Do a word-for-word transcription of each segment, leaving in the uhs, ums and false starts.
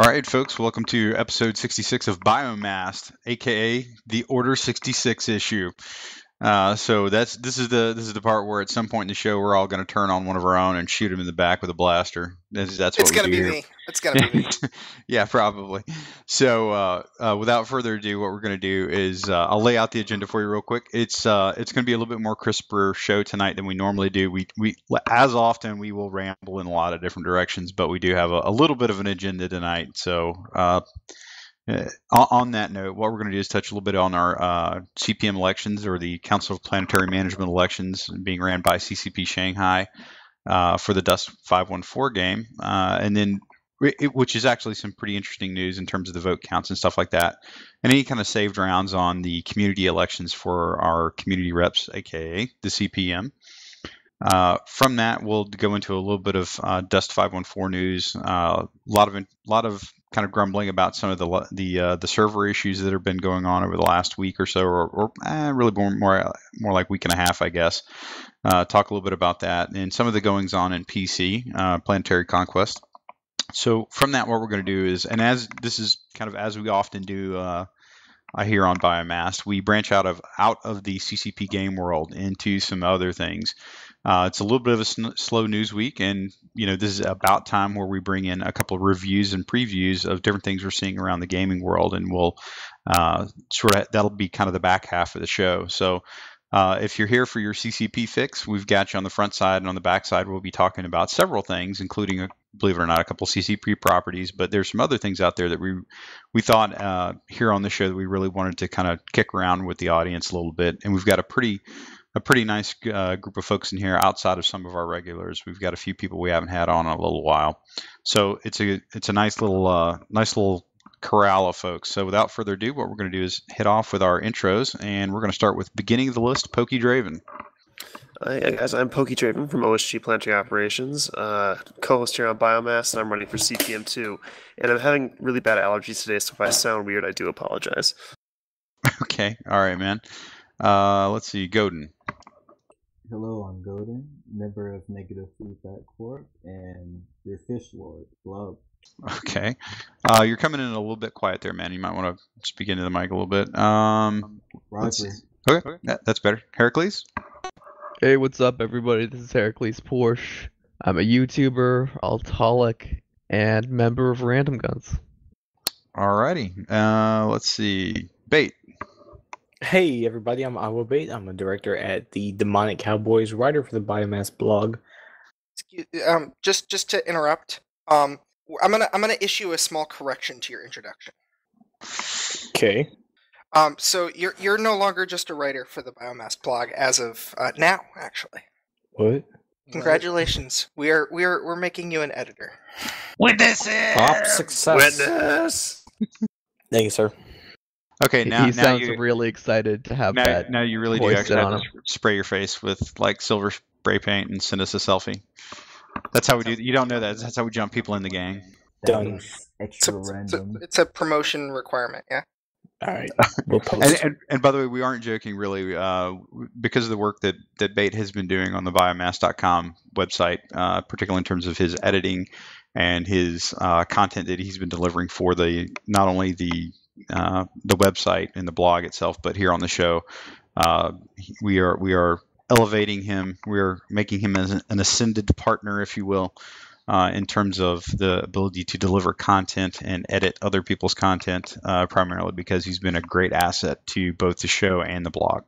All right, folks, welcome to episode sixty-six of Biomast, aka the Order sixty-six issue. Uh, so that's this is the this is the part where at some point in the show we're all going to turn on one of our own and shoot him in the back with a blaster. That's, that's what it's going to be. Me. It's going to be me. Yeah, probably. So uh, uh, without further ado, what we're going to do is uh, I'll lay out the agenda for you real quick. It's uh, it's going to be a little bit more crisper show tonight than we normally do. We we as often we will ramble in a lot of different directions, but we do have a, a little bit of an agenda tonight. So uh, on that note, what we're going to do is touch a little bit on our uh, C P M elections, or the Council of Planetary Management elections, being ran by C C P Shanghai uh, for the Dust five one four game, uh, and then. It, which is actually some pretty interesting news in terms of the vote counts and stuff like that, and any kind of saved rounds on the community elections for our community reps, aka the C P M. Uh, from that, we'll go into a little bit of uh, Dust five one four news, a uh, lot of a lot of kind of grumbling about some of the the uh, the server issues that have been going on over the last week or so, or, or eh, really more, more more like week and a half, I guess. Uh, talk a little bit about that and some of the goings on in P C, uh, Planetary Conquest. So from that, what we're going to do is, and as this is kind of as we often do uh, here on Biomast, we branch out of out of the C C P game world into some other things. Uh, it's a little bit of a sn- slow news week, and you know this is about time where we bring in a couple of reviews and previews of different things we're seeing around the gaming world, and we'll uh, sort of that'll be kind of the back half of the show. So. Uh, if you're here for your C C P fix, we've got you on the front side, and on the back side, we'll be talking about several things, including, believe it or not, a couple C C P properties. But there's some other things out there that we we thought uh, here on the show that we really wanted to kind of kick around with the audience a little bit. And we've got a pretty a pretty nice uh, group of folks in here outside of some of our regulars. We've got a few people we haven't had on in a little while, so it's a it's a nice little uh, nice little. corral of folks. So without further ado, what we're going to do is hit off with our intros, and we're going to start with beginning of the list, Pokey Draven. Hi guys, I'm Pokey Draven from O H G Planetary Operations, uh, co-host here on Biomass, and I'm running for C P M two. And I'm having really bad allergies today, so if I sound weird, I do apologize. Okay, alright man. Uh, let's see, Godin. Hello, I'm Godin, member of Negative Feedback Corp, and your fish lord, Love. Okay. Uh, you're coming in a little bit quiet there, man. You might want to speak into the mic a little bit. Um, Roger. Okay, okay. That, that's better. Heracles? Hey, what's up, everybody? This is Heracles Porsche. I'm a YouTuber, Altolic, and member of Random Guns. Alrighty. Uh, let's see. Bait. Hey, everybody. I'm Awobate. I'm a director at the Demonic Cowboys, writer for the Biomass blog. Excuse, um, just, just to interrupt, um... I'm gonna I'm gonna issue a small correction to your introduction. Okay. Um. So you're you're no longer just a writer for the Biomass blog as of uh, now, actually. What? Congratulations. What? We are we are we're making you an editor. Witness it. Top success. Witness. Thank you, sir. Okay. Now he now sounds you, really excited to have now, that. Now you really do actually have to spray your face with like silver spray paint and send us a selfie. That's how we do. You don't know that. That's how we jump people in the gang. Done. Extra it's, random. It's a promotion requirement. Yeah. All right. We'll and, and, and by the way, we aren't joking, really, uh, because of the work that that Bait has been doing on the biomass dot com website, uh, particularly in terms of his editing and his uh, content that he's been delivering for the not only the uh, the website and the blog itself, but here on the show, uh, we are we are. elevating him. We're making him as an ascended partner, if you will, uh, in terms of the ability to deliver content and edit other people's content, uh, primarily because he's been a great asset to both the show and the blog.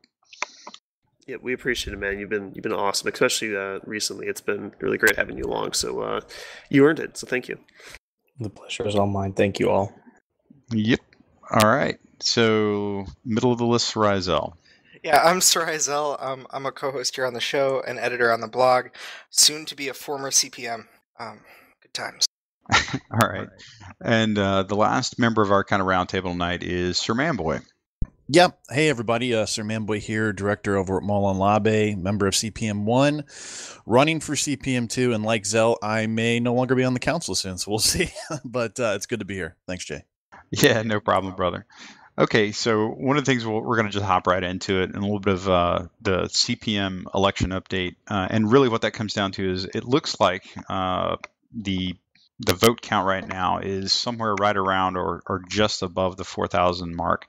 Yeah, we appreciate it, man. You've been you've been awesome, especially uh, recently. It's been really great having you along. So uh, you earned it. So thank you. The pleasure is all mine. Thank you all. Yep. All right. So middle of the list, Sarai Zel. Yeah, I'm Sarai Zel. Um, I'm a co-host here on the show, an editor on the blog, soon to be a former C P M. Um, good times. All right. And uh, the last member of our kind of roundtable tonight is Sir Manboy. Yep. Hey, everybody. Uh, Sir Manboy here, director over at Molan Labe, member of C P M one, running for C P M two. And like Zel, I may no longer be on the council soon, so we'll see. But uh, it's good to be here. Thanks, Jay. Yeah, no problem, brother. Okay, so one of the things we'll, we're going to just hop right into it, and a little bit of uh, the C P M election update, uh, and really what that comes down to is it looks like uh, the the vote count right now is somewhere right around or, or just above the four thousand mark.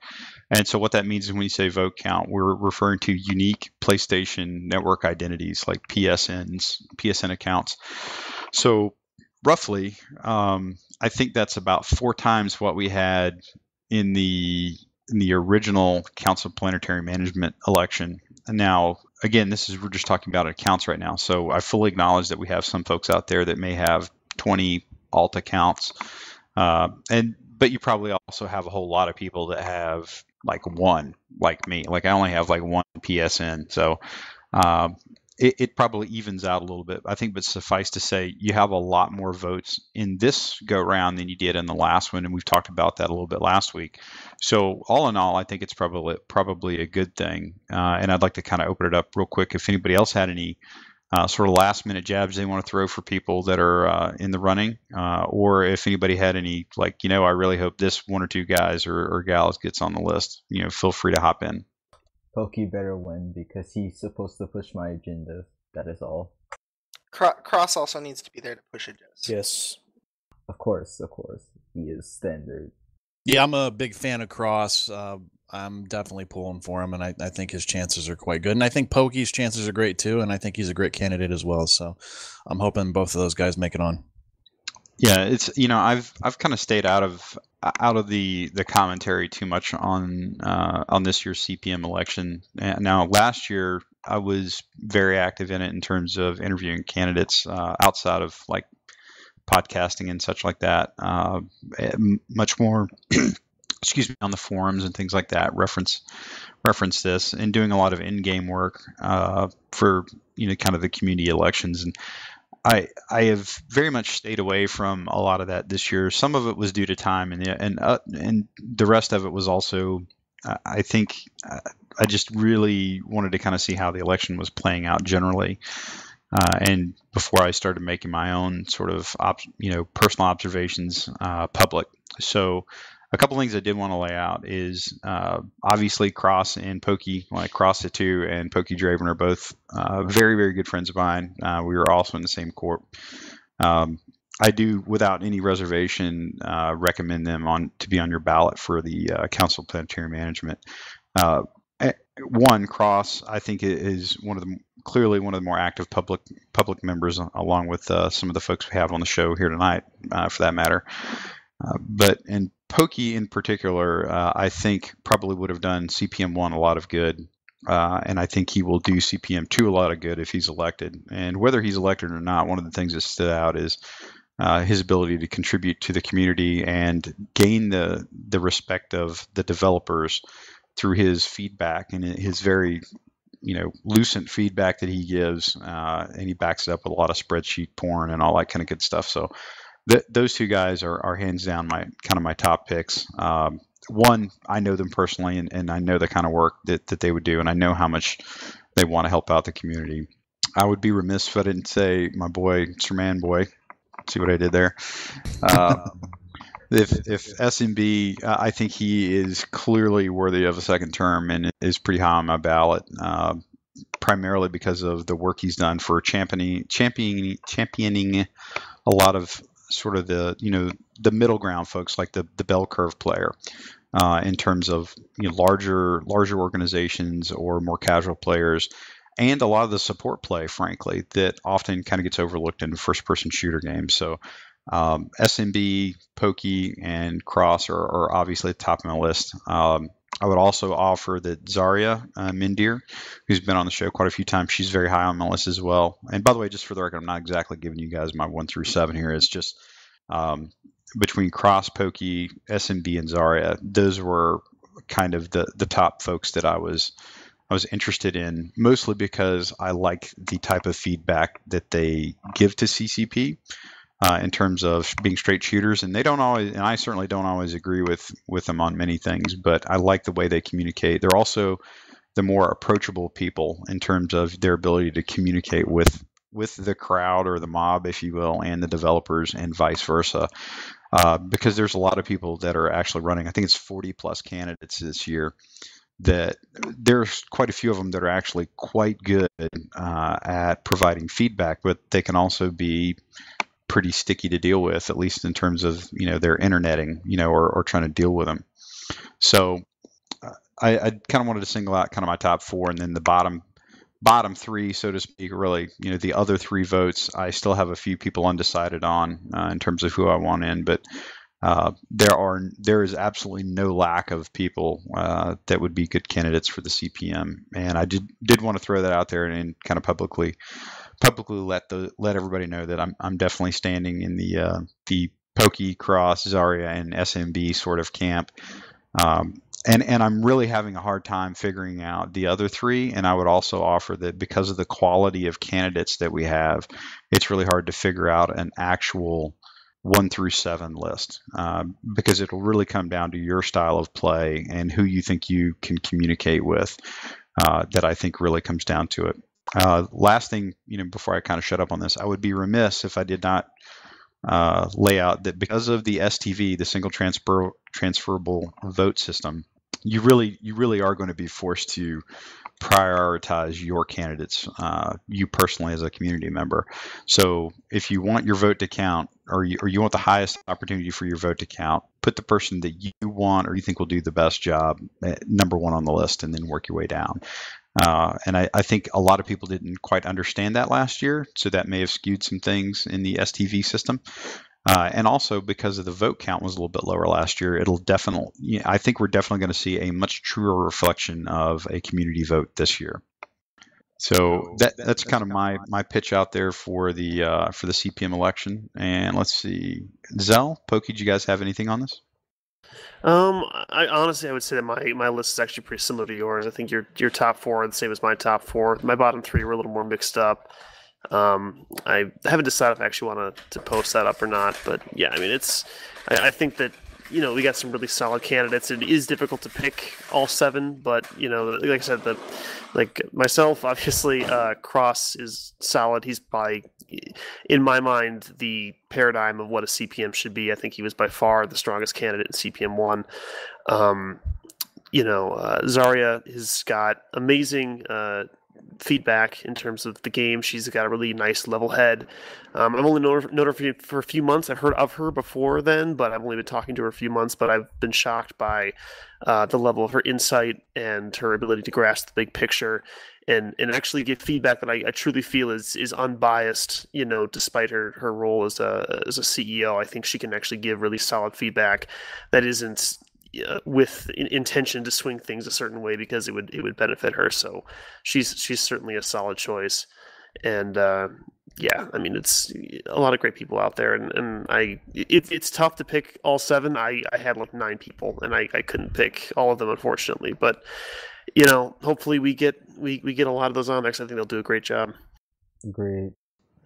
And so what that means is when you say vote count, we're referring to unique PlayStation network identities like P S Ns, P S N accounts. So roughly, um, I think that's about four times what we had in the in the original Council of Planetary Management election. And now, again, this is we're just talking about accounts right now. So I fully acknowledge that we have some folks out there that may have twenty alt accounts, uh, and but you probably also have a whole lot of people that have like one, like me. Like I only have like one P S N, so uh, it, it probably evens out a little bit, I think. But suffice to say, you have a lot more votes in this go round than you did in the last one, and we've talked about that a little bit last week. So all in all, I think it's probably probably a good thing. Uh, and I'd like to kind of open it up real quick if anybody else had any Uh, sort of last minute jabs they want to throw for people that are uh, in the running, uh, or if anybody had any, like, you know, I really hope this one or two guys or, or gals gets on the list, you know, feel free to hop in. Pokey better win because he's supposed to push my agenda. That is all. Cro- Cross also needs to be there to push agendas. Yes. Of course, of course. He is standard. Yeah, I'm a big fan of Cross. Uh, I'm definitely pulling for him, and I, I think his chances are quite good. And I think Pokey's chances are great, too, and I think he's a great candidate as well. So I'm hoping both of those guys make it on. Yeah, it's, you know, I've I've kind of stayed out of out of the, the commentary too much on uh, on this year's C P M election. Now, last year, I was very active in it in terms of interviewing candidates uh, outside of, like, podcasting and such like that, uh, much more excuse me, on the forums and things like that, reference reference this, and doing a lot of in-game work uh, for, you know, kind of the community elections. And I I have very much stayed away from a lot of that this year. Some of it was due to time, and the, and uh, and the rest of it was also, uh, I think, uh, I just really wanted to kind of see how the election was playing out generally. Uh, and before I started making my own sort of, op- you know, personal observations uh, public. So a couple things I did want to lay out is uh, obviously Cross and Pokey, like Cross the two and Pokey Draven are both uh, very, very good friends of mine. Uh, we were also in the same corp. Um, I do, without any reservation, uh, recommend them on to be on your ballot for the uh, Council of Planetary Management. Uh, One, Cross, I think, is one of the clearly one of the more active public public members, along with uh, some of the folks we have on the show here tonight, uh, for that matter. Uh, but and Pokey in particular, uh, I think probably would have done C P M one a lot of good, uh, and I think he will do C P M two a lot of good if he's elected. And whether he's elected or not, one of the things that stood out is Uh, his ability to contribute to the community and gain the the respect of the developers through his feedback and his very, you know, lucent feedback that he gives, uh, and he backs it up with a lot of spreadsheet porn and all that kind of good stuff. So th- those two guys are, are hands down my kind of my top picks. Um, one, I know them personally, and, and I know the kind of work that, that they would do, and I know how much they want to help out the community. I would be remiss if I didn't say my boy, Sir Manboy. See what I did there? Uh, if if S M B, uh, I think he is clearly worthy of a second term and is pretty high on my ballot, uh, primarily because of the work he's done for championing championing championing a lot of sort of the, you know, the middle ground folks, like the the bell curve player, uh, in terms of, you know, larger larger organizations or more casual players. And a lot of the support play, frankly, that often kind of gets overlooked in first-person shooter games. So um, S M B, Pokey, and Cross are, are obviously at the top of my list. Um, I would also offer that Zarya uh, Mindir, who's been on the show quite a few times, she's very high on my list as well. And by the way, just for the record, I'm not exactly giving you guys my one through seven here. It's just um, between Cross, Pokey, S M B, and Zarya, those were kind of the, the top folks that I was... I was interested in, mostly because I like the type of feedback that they give to C C P uh, in terms of being straight shooters. And they don't always, and I certainly don't always agree with, with them on many things, but I like the way they communicate. They're also the more approachable people in terms of their ability to communicate with, with the crowd or the mob, if you will, and the developers and vice versa. Uh, because there's a lot of people that are actually running, I think it's forty plus candidates this year, that there's quite a few of them that are actually quite good uh, at providing feedback, but they can also be pretty sticky to deal with, at least in terms of, you know, their interneting, you know, or, or trying to deal with them. So uh, I, I kind of wanted to single out kind of my top four, and then the bottom bottom three, so to speak, really, you know, the other three votes, I still have a few people undecided on uh, in terms of who I want in, but uh, there are there is absolutely no lack of people uh, that would be good candidates for the C P M, and I did did want to throw that out there and, and kind of publicly publicly let the let everybody know that I'm I'm definitely standing in the uh, the Pokey, Cross, Zarya, and S M B sort of camp. Um, And and I'm really having a hard time figuring out the other three. And I would also offer that because of the quality of candidates that we have, it's really hard to figure out an actual one through seven list uh, because it'll really come down to your style of play and who you think you can communicate with. Uh, that I think really comes down to it. Uh, last thing, you know, before I kind of shut up on this, I would be remiss if I did not uh, lay out that because of the S T V, the single transfer transferable vote system, you really, you really are going to be forced to prioritize your candidates, uh, you personally as a community member. So if you want your vote to count, or you, or you want the highest opportunity for your vote to count, put the person that you want or you think will do the best job at number one on the list, and then work your way down. Uh, and I, I think a lot of people didn't quite understand that last year, so that may have skewed some things in the S T V system. Uh, and also because of the vote count was a little bit lower last year, it'll definitely, you know, I think we're definitely going to see a much truer reflection of a community vote this year. So that, that's kind of my, my pitch out there for the, uh, for the C P M election. And let's see, Zel, Pokey, do you guys have anything on this? Um, I honestly, I would say that my, my list is actually pretty similar to yours. I think your, your top four are the same as my top four. My bottom three were a little more mixed up. Um, I haven't decided if I actually want to, to post that up or not, but yeah, I mean, it's, I, I think that, you know, we got some really solid candidates. It is difficult to pick all seven, but you know, like I said, the, like myself, obviously, uh, Cross is solid. He's by, in my mind, the paradigm of what a C P M should be. I think he was by far the strongest candidate in C P M one. Um, you know, uh, Zarya has got amazing, uh, feedback in terms of the game. She's got a really nice level head. Um, I've only known her, known her for, for a few months. I've heard of her before then, but I've only been talking to her a few months, but I've been shocked by uh, the level of her insight and her ability to grasp the big picture and, and actually give feedback that I, I truly feel is is unbiased, you know, despite her, her role as a, as a C E O. I think she can actually give really solid feedback that isn't Uh, with in, intention to swing things a certain way because it would it would benefit her. So she's she's certainly a solid choice. And uh, yeah, I mean, it's a lot of great people out there, and, and I it, it's tough to pick all seven. I, I had like nine people, and I, I couldn't pick all of them, unfortunately. But you know, hopefully we get we, we get a lot of those on next. I think they'll do a great job. Great.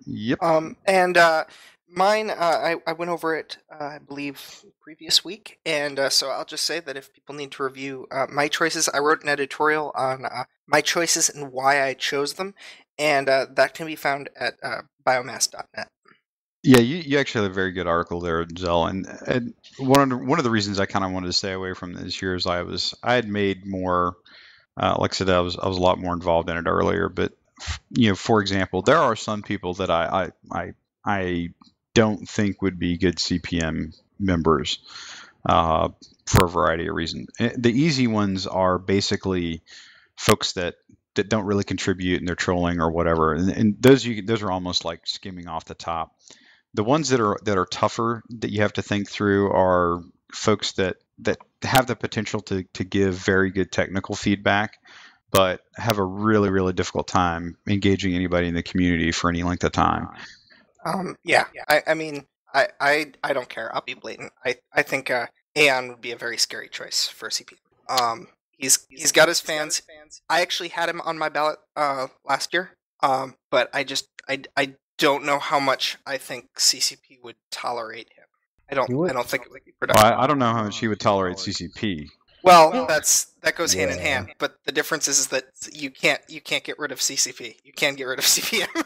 Yep. Um and. Uh... Mine, uh, I, I went over it, uh, I believe, previous week, and uh, so I'll just say that if people need to review uh, my choices, I wrote an editorial on uh, my choices and why I chose them, and uh, that can be found at uh, biomast dot net. Yeah, you, you actually have a very good article there, Zel, and, and one of the, one of the reasons I kind of wanted to stay away from this year is I was I had made more, uh, like I said, I was I was a lot more involved in it earlier, but you know, for example, there are some people that I I I, I don't think would be good C P M members uh, for a variety of reasons. The easy ones are basically folks that, that don't really contribute and they're trolling or whatever. And, and those you those are almost like skimming off the top. The ones that are that are tougher that you have to think through are folks that that have the potential to to give very good technical feedback, but have a really really difficult time engaging anybody in the community for any length of time. Um, yeah, I, I mean, I, I, I don't care. I'll be blatant. I, I think uh, Aeon would be a very scary choice for C P M. Um, he's he's got his fans. I actually had him on my ballot uh, last year, um, but I just I, I don't know how much I think C C P would tolerate him. I don't I don't think it would be productive. Well, I, I don't know how much he would tolerate C C P. Well, that's that goes hand yeah. in hand. But the difference is, is that you can't you can't get rid of C C P. You can get rid of C P M.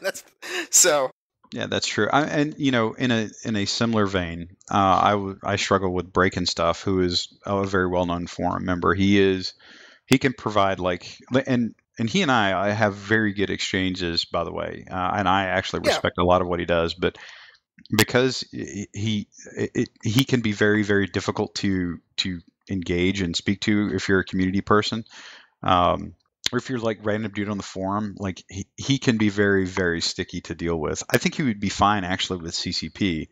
that's so. Yeah, that's true. I, and, you know, in a in a similar vein, uh, I, w I struggle with Breakin' Stuff, who is a very well-known forum member. He is he can provide like and and he and I, I have very good exchanges, by the way. Uh, and I actually respect yeah. a lot of what he does. But because he it, he can be very, very difficult to to engage and speak to if you're a community person, um, or if you're like random dude on the forum. Like he, he can be very, very sticky to deal with. I think he would be fine actually with C C P.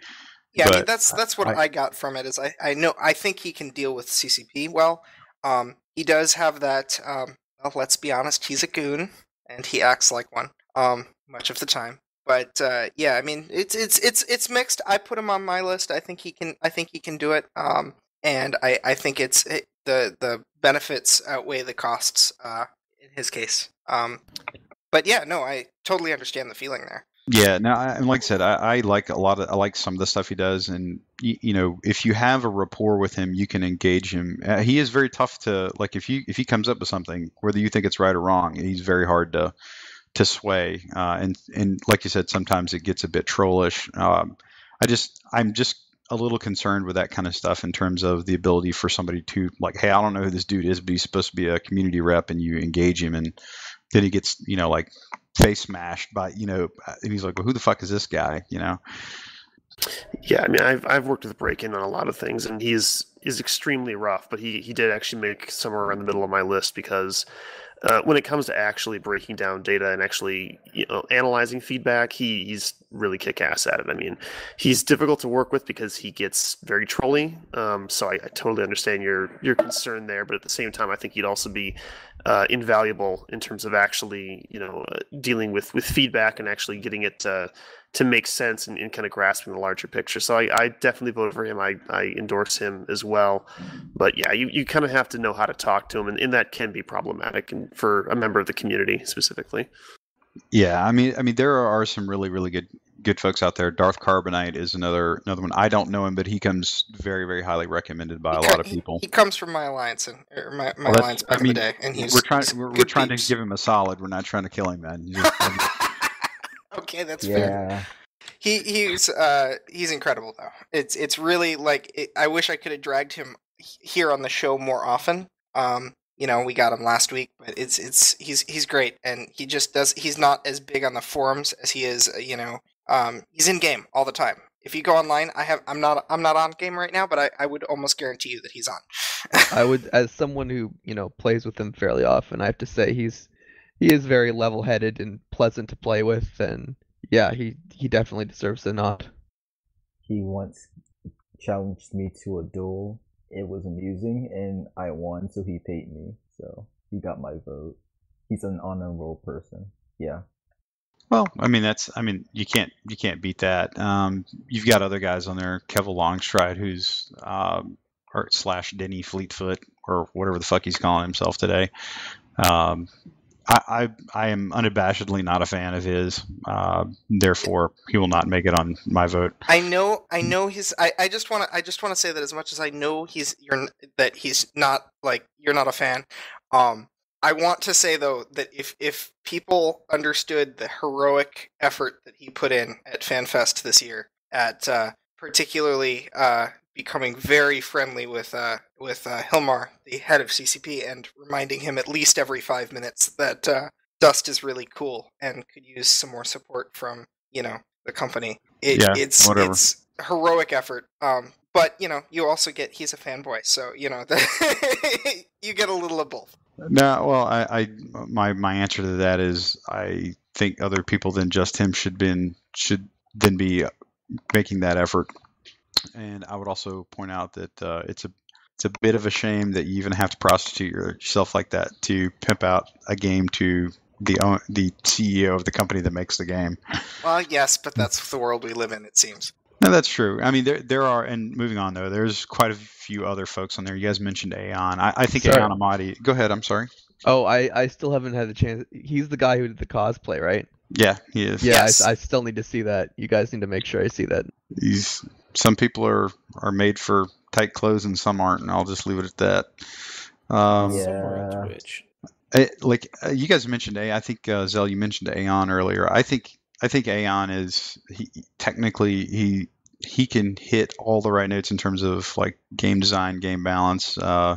Yeah, I mean, that's that's what I, I got from it. Is I, I know I think he can deal with C C P well. Um, he does have that. Um, well, let's be honest, he's a goon and he acts like one um, much of the time. But uh, yeah, I mean, it's it's it's it's mixed. I put him on my list. I think he can. I think he can do it. Um, and I, I think it's it, the the benefits outweigh the costs uh, in his case. Um, but yeah, no, I totally understand the feeling there. Yeah, no, I, and like I said, I, I like a lot of, I like some of the stuff he does, and you, you know, if you have a rapport with him, you can engage him. Uh, he is very tough to, like, if you if he comes up with something, whether you think it's right or wrong, he's very hard to to sway. Uh, and and like you said, sometimes it gets a bit trollish. Um, I just, I'm just a little concerned with that kind of stuff in terms of the ability for somebody to, like, hey, I don't know who this dude is, but he's supposed to be a community rep, and you engage him, and then he gets, you know, like, face smashed by, you know, and he's like, well, who the fuck is this guy, you know? Yeah, I mean, I've I've worked with Breakin on a lot of things, and he's is extremely rough, but he he did actually make somewhere around the middle of my list because uh, when it comes to actually breaking down data and actually, you know, analyzing feedback, he he's really kick ass at it. I mean, he's difficult to work with because he gets very trolly. Um, so I, I totally understand your your concern there, but at the same time, I think he'd also be Uh, invaluable in terms of actually, you know, uh, dealing with, with feedback and actually getting it uh, to make sense and, and kind of grasping the larger picture. So I, I definitely vote for him. I, I endorse him as well. But yeah, you, you kind of have to know how to talk to him, and, and that can be problematic and for a member of the community specifically. Yeah, I mean, I mean, there are some really, really good good folks out there. Darth Carbonite is another another one. I don't know him, but he comes very, very highly recommended by he a lot of people. He, he comes from my alliance and or my, my well, alliance back I mean, in the day, and he's we're trying he's we're, we're trying peeps. to give him a solid. We're not trying to kill him, man. Just, okay, that's yeah. fair. He he's uh he's incredible though. It's it's really like it, I wish I could have dragged him here on the show more often. Um. You know, we got him last week, but it's it's he's he's great, and he just does. He's not as big on the forums as he is. You know, um, he's in game all the time. If you go online, I have I'm not I'm not on game right now, but I, I would almost guarantee you that he's on. I would, as someone who, you know, plays with him fairly often, I have to say he's he is very level headed and pleasant to play with, and yeah, he he definitely deserves a nod. He once challenged me to a duel. It was amusing, and I won, so he paid me. So he got my vote. He's an honorable person. Yeah. Well, I mean, that's, I mean, you can't, you can't beat that. Um, you've got other guys on there, Kevin Longstride, who's, um, or slash Denny Fleetfoot, or whatever the fuck he's calling himself today. Um, I, I, I am unabashedly not a fan of his. Uh, therefore, he will not make it on my vote. I know, I know his. I, I just want to, I just want to say that as much as I know he's, you're that he's not like you're not a fan. Um, I want to say though that if if people understood the heroic effort that he put in at FanFest this year, at uh, particularly uh, becoming very friendly with. Uh, with uh, Hilmar, the head of C C P, and reminding him at least every five minutes that uh, Dust is really cool and could use some more support from, you know, the company. It, yeah, it's, whatever. It's heroic effort. Um, but, you know, you also get, he's a fanboy, so, you know, the you get a little of both. No, well, I, I my, my answer to that is I think other people than just him should, been, should then be making that effort. And I would also point out that uh, it's a It's a bit of a shame that you even have to prostitute yourself like that to pimp out a game to the the C E O of the company that makes the game. Well, yes, but that's the world we live in, it seems. No, that's true. I mean, there there are, and moving on, though, there's quite a few other folks on there. You guys mentioned Aeon. I, I think sorry. Aeon Amadi. Go ahead, I'm sorry. Oh, I, I still haven't had the chance. He's the guy who did the cosplay, right? Yeah, he is. Yeah, yes. I, I still need to see that. You guys need to make sure I see that. He's, some people are, are made for tight clothes and some aren't, and I'll just leave it at that. Um, yeah. I, like uh, you guys mentioned, a I think uh, Zel, you mentioned Aeon earlier. I think I think Aeon is he, technically he he can hit all the right notes in terms of like game design, game balance. Uh,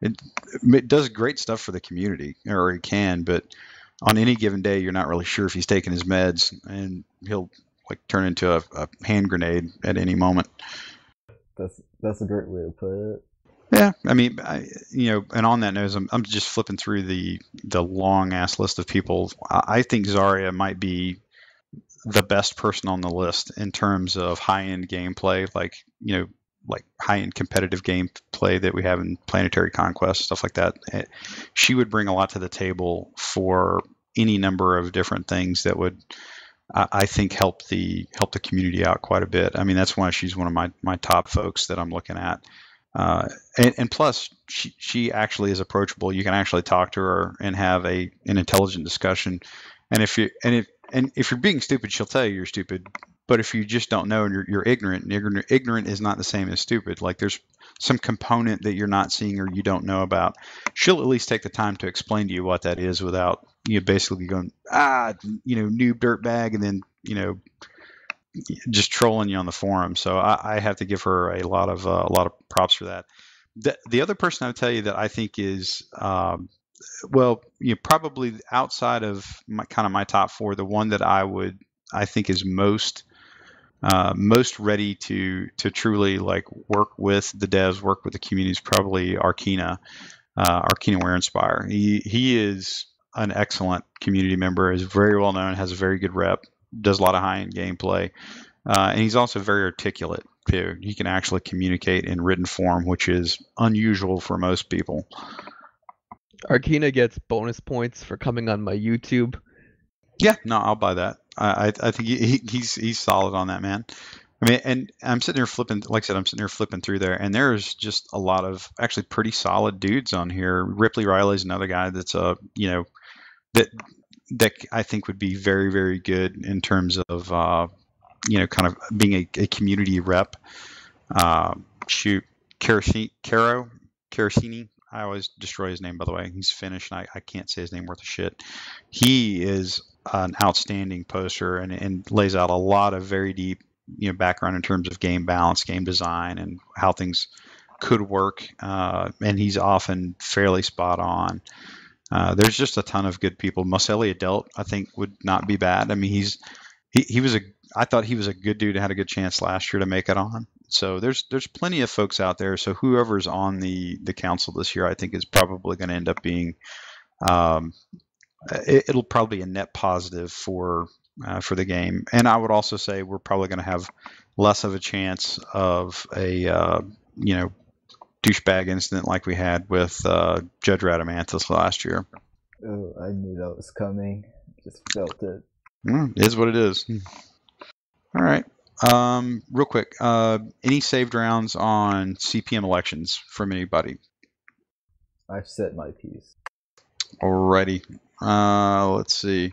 it, it does great stuff for the community, or he can. But on any given day, you're not really sure if he's taking his meds, and he'll like turn into a, a hand grenade at any moment. That's that's a great way to put it. Yeah, I mean, I, you know, and on that note, I'm I'm just flipping through the the long ass list of people. I think Zarya might be the best person on the list in terms of high end gameplay, like you know, like high end competitive gameplay that we have in Planetary Conquest, stuff like that. She would bring a lot to the table for any number of different things that would, I think, help the help the community out quite a bit. I mean, that's why she's one of my my top folks that I'm looking at. Uh, and, and plus, she she actually is approachable. You can actually talk to her and have a an intelligent discussion. And if you and if and if you're being stupid, she'll tell you you're stupid. But if you just don't know and you're, you're ignorant, and ignorant, ignorant is not the same as stupid. Like there's some component that you're not seeing or you don't know about. She'll at least take the time to explain to you what that is without you know, basically going ah you know noob dirtbag and then you know just trolling you on the forum. So I, I have to give her a lot of uh, a lot of props for that. The, the other person I would tell you that I think is um, well you know, probably outside of my, kind of my top four, the one that I would I think is most Uh, most ready to to truly like work with the devs, work with the communities, probably Arkina, uh, Arkina Wear Inspire. He he is an excellent community member, is very well known, has a very good rep, does a lot of high end gameplay, uh, and he's also very articulate too. He can actually communicate in written form, which is unusual for most people. Arkina gets bonus points for coming on my YouTube. Yeah, no, I'll buy that. I, I think he, he's he's solid on that, man. I mean, and I'm sitting here flipping, like I said, I'm sitting here flipping through there, and there's just a lot of actually pretty solid dudes on here. Ripley Riley's another guy that's a you know that that I think would be very very good in terms of uh, you know kind of being a, a community rep. Uh, shoot, Karasini, Caro, Karasini. I always destroy his name, by the way. He's Finnish, and I, I can't say his name worth a shit. He is an outstanding poster and, and lays out a lot of very deep, you know, background in terms of game balance, game design, and how things could work. Uh, and he's often fairly spot on. Uh, there's just a ton of good people. Marcelli Adelt, I think, would not be bad. I mean, he's he, he was a I thought he was a good dude. Had a good chance last year to make it on. So there's there's plenty of folks out there. So whoever's on the the council this year, I think, is probably going to end up being. Um, It'll probably be a net positive for uh, for the game, and I would also say we're probably going to have less of a chance of a uh, you know douchebag incident like we had with uh, Judge Radamanthus last year. Oh, I knew that was coming. Just felt it. Mm, it is what it is. All right. Um, real quick, uh, any saved rounds on C P M elections from anybody? I've set my piece. Alrighty. Uh, let's see.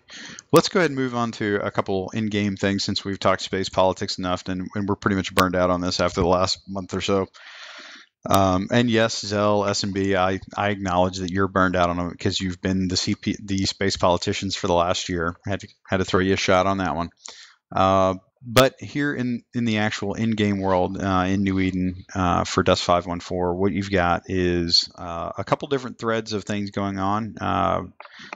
Let's go ahead and move on to a couple in-game things since we've talked space politics enough, and, and we're pretty much burned out on this after the last month or so. Um, and yes, Zell, S and B, I, I acknowledge that you're burned out on them because you've been the C P, the space politicians for the last year. I had to, had to throw you a shot on that one. Uh, but here in, in the actual in-game world uh, in New Eden uh, for Dust five one four, what you've got is uh, a couple different threads of things going on. Uh,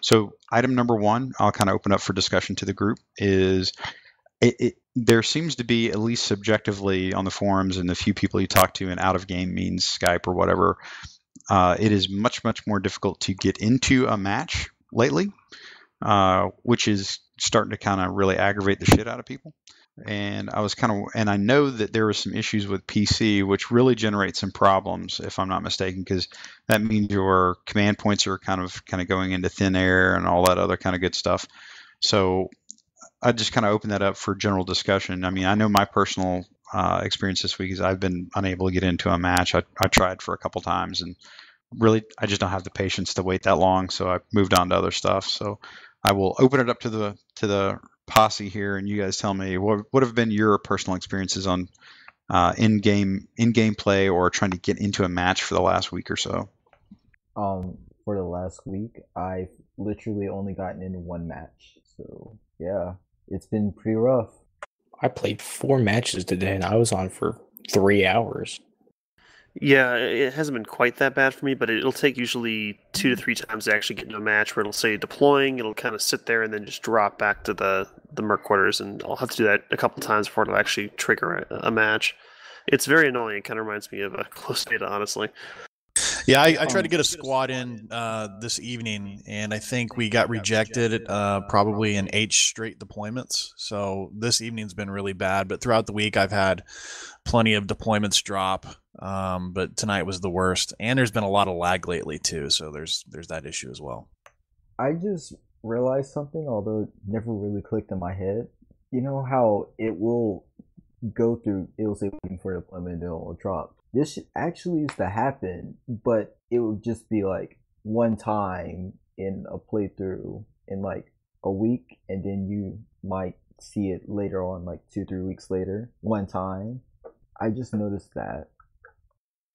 so item number one, I'll kind of open up for discussion to the group, is it, it, there seems to be, at least subjectively on the forums and the few people you talk to in out-of-game means Skype or whatever, uh, it is much, much more difficult to get into a match lately, uh, which is starting to kind of really aggravate the shit out of people. And I was kind of, and I know that there were some issues with P C, which really generates some problems, if I'm not mistaken, because that means your command points are kind of, kind of going into thin air and all that other kind of good stuff. So I just kind of open that up for general discussion. I mean, I know my personal uh, experience this week is I've been unable to get into a match. I, I tried for a couple times, and really, I just don't have the patience to wait that long. So I moved on to other stuff. So I will open it up to the to the. posse here, and you guys tell me what what have been your personal experiences on uh, in game in game play or trying to get into a match for the last week or so. Um, for the last week, I've literally only gotten into one match, so yeah, it's been pretty rough. I played four matches today, and I was on for three hours. Yeah, it hasn't been quite that bad for me, but it'll take usually two to three times to actually get into a match where it'll say deploying, it'll kind of sit there and then just drop back to the, the merc quarters, and I'll have to do that a couple times before it'll actually trigger a, a match. It's very annoying. It kind of reminds me of a close beta, honestly. Yeah, I, I tried to get a squad in uh, this evening, and I think we got rejected uh, probably in eight straight deployments. So this evening's been really bad, but throughout the week I've had plenty of deployments drop. Um, but tonight was the worst, and there's been a lot of lag lately too. So there's there's that issue as well. I just realized something, although it never really clicked in my head. You know how it will go through, it'll say waiting for a deployment, and it'll drop. This shit actually used to happen, but it would just be like one time in a playthrough in like a week, and then you might see it later on, like two, three weeks later, one time. I just noticed that.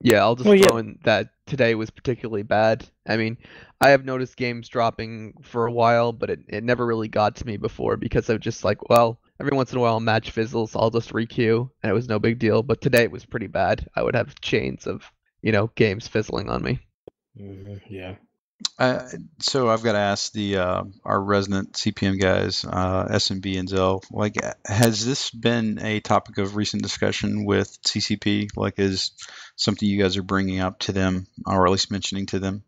Yeah, I'll just well, throw yeah. in that today was particularly bad. I mean, I have noticed games dropping for a while, but it, it never really got to me before because I was just like, well, every once in a while a match fizzles, I'll just requeue, and it was no big deal. But today it was pretty bad. I would have chains of, you know, games fizzling on me. Mm-hmm. Yeah. Uh, so I've got to ask the uh, our resident C P M guys, uh, S M B and Zel, like, has this been a topic of recent discussion with C C P? Like, is something you guys are bringing up to them, or at least mentioning to them?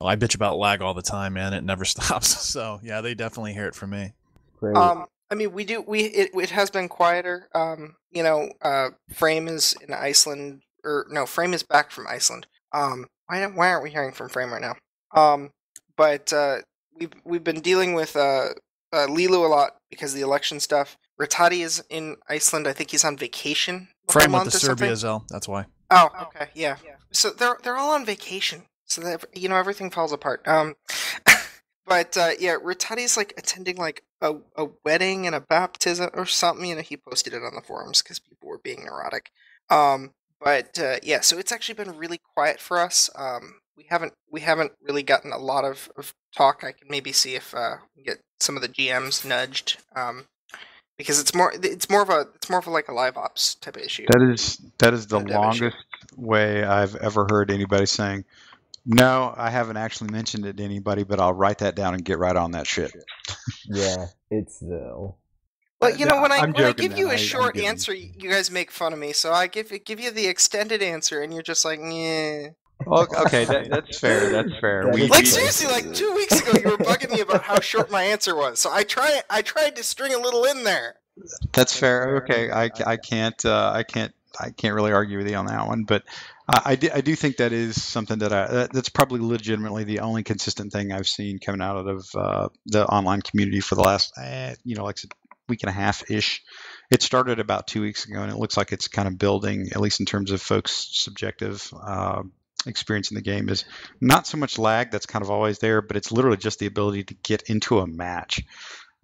Well, I bitch about lag all the time, man. It never stops. So yeah, they definitely hear it from me. Great. Um, I mean, we do. We it, it has been quieter. Um, you know, uh, Frame is in Iceland, or no, Frame is back from Iceland. Um, why don't, why aren't we hearing from Frame right now? Um, but uh, we've we've been dealing with uh, uh Lilu a lot because of the election stuff. Rattati is in Iceland. I think he's on vacation. Frame went to Serbia, Zel. That's why. Oh, okay, yeah. yeah. So they're they're all on vacation. So that, you know, everything falls apart. Um. But, uh, yeah, Rattati's, like, attending, like, a, a wedding and a baptism or something. You know, he posted it on the forums because people were being neurotic. Um, but, uh, yeah, so it's actually been really quiet for us. Um, we haven't we haven't really gotten a lot of, of talk. I can maybe see if uh, we can get some of the G Ms nudged. Um, because it's more it's more of a it's more of a, like a live ops type of issue. That is that is the longest way I've ever heard anybody saying, "No, I haven't actually mentioned it to anybody, but I'll write that down and get right on that shit." Yeah, it's though. Well, you know, when I, when I give you a short answer, you guys make fun of me. So I give give you the extended answer, and you're just like, "Yeah." Well, okay, that, that's fair. That's fair. We, like seriously, like two weeks ago, you were bugging me about how short my answer was. So I try, I tried to string a little in there. That's fair. Okay, I, I can't uh, I can't I can't really argue with you on that one, but. I do, I do think that is something that I, that's probably legitimately the only consistent thing I've seen coming out of uh, the online community for the last, eh, you know, like week and a half-ish. It started about two weeks ago, and it looks like it's kind of building, at least in terms of folks' subjective uh, experience in the game, is not so much lag that's kind of always there, but it's literally just the ability to get into a match.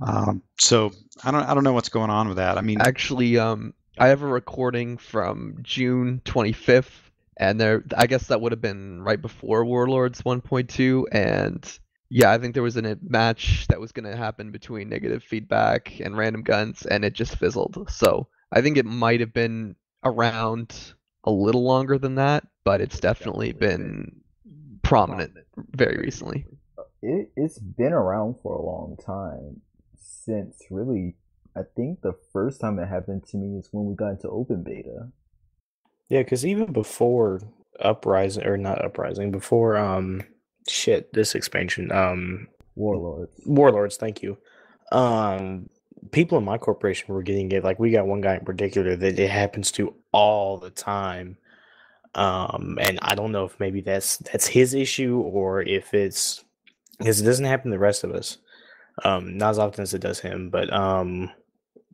Um, so I don't, I don't know what's going on with that. I mean, actually, um, I have a recording from June twenty-fifth. And there, I guess that would have been right before Warlords one point two, and yeah, I think there was a match that was going to happen between Negative Feedback and Random Guns, and it just fizzled. So I think it might have been around a little longer than that, but it's definitely been prominent very recently. It, it's been around for a long time, since really, I think the first time it happened to me is when we got into open beta. Yeah, because even before Uprising, or not Uprising, before, um, shit, this expansion, um... Warlords. Warlords, thank you. Um, people in my corporation were getting it, like, we got one guy in particular that it happens to all the time, um, and I don't know if maybe that's, that's his issue, or if it's, because it doesn't happen to the rest of us, um, not as often as it does him, but, um...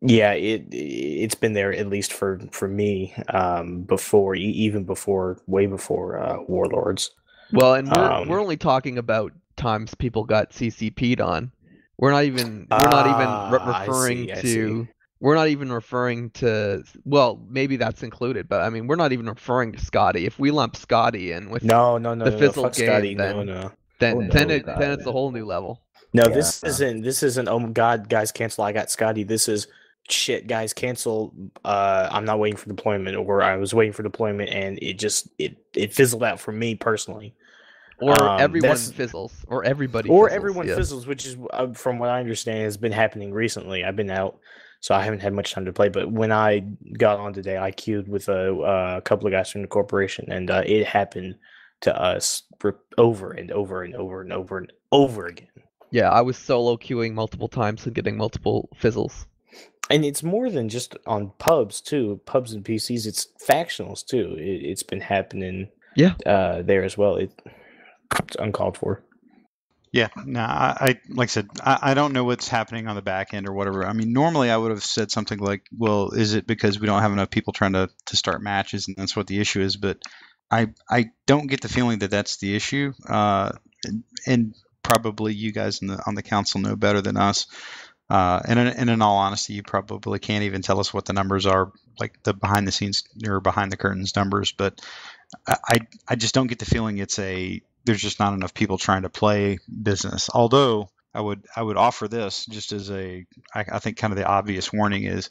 Yeah, it it's been there at least for for me um, before, even before, way before uh, Warlords. Well, and we're um, we're only talking about times people got C C P'd on. We're not even we're not even re- referring I see, to I see. we're not even referring to well, maybe that's included, but I mean we're not even referring to Scotty. If we lump Scotty in with no no no the no, fizzle no, game, Scotty, then, no, no. then, oh, no, then it God, then it's man. a whole new level. No, yeah, this no. isn't this isn't. Oh God, guys, cancel! I got Scotty. This is. shit, guys, cancel. Uh, I'm not waiting for deployment, or I was waiting for deployment and it just it it fizzled out for me personally. Or um, everyone fizzles, or everybody, or fizzles, everyone yeah. fizzles, which is uh, from what I understand has been happening recently. I've been out, so I haven't had much time to play. But when I got on today, I queued with a uh, couple of guys from the corporation, and uh, it happened to us over and over and over and over and over again. Yeah, I was solo queuing multiple times and getting multiple fizzles. And it's more than just on pubs too, pubs and P Cs. It's factionals too. It, it's been happening. Yeah, uh, there as well. It. It's uncalled for. Yeah, no, I, I like I said, I, I don't know what's happening on the back end or whatever. I mean, normally I would have said something like, well, is it because we don't have enough people trying to, to start matches and that's what the issue is? But I, I don't get the feeling that that's the issue. Uh, and, and probably you guys in the, on the council know better than us. Uh, and, in, and in all honesty, you probably can't even tell us what the numbers are, like the behind the scenes or behind the curtains numbers. But I, I, I just don't get the feeling it's a... there's just not enough people trying to play business. Although I would, I would offer this just as a, I, I think kind of the obvious warning is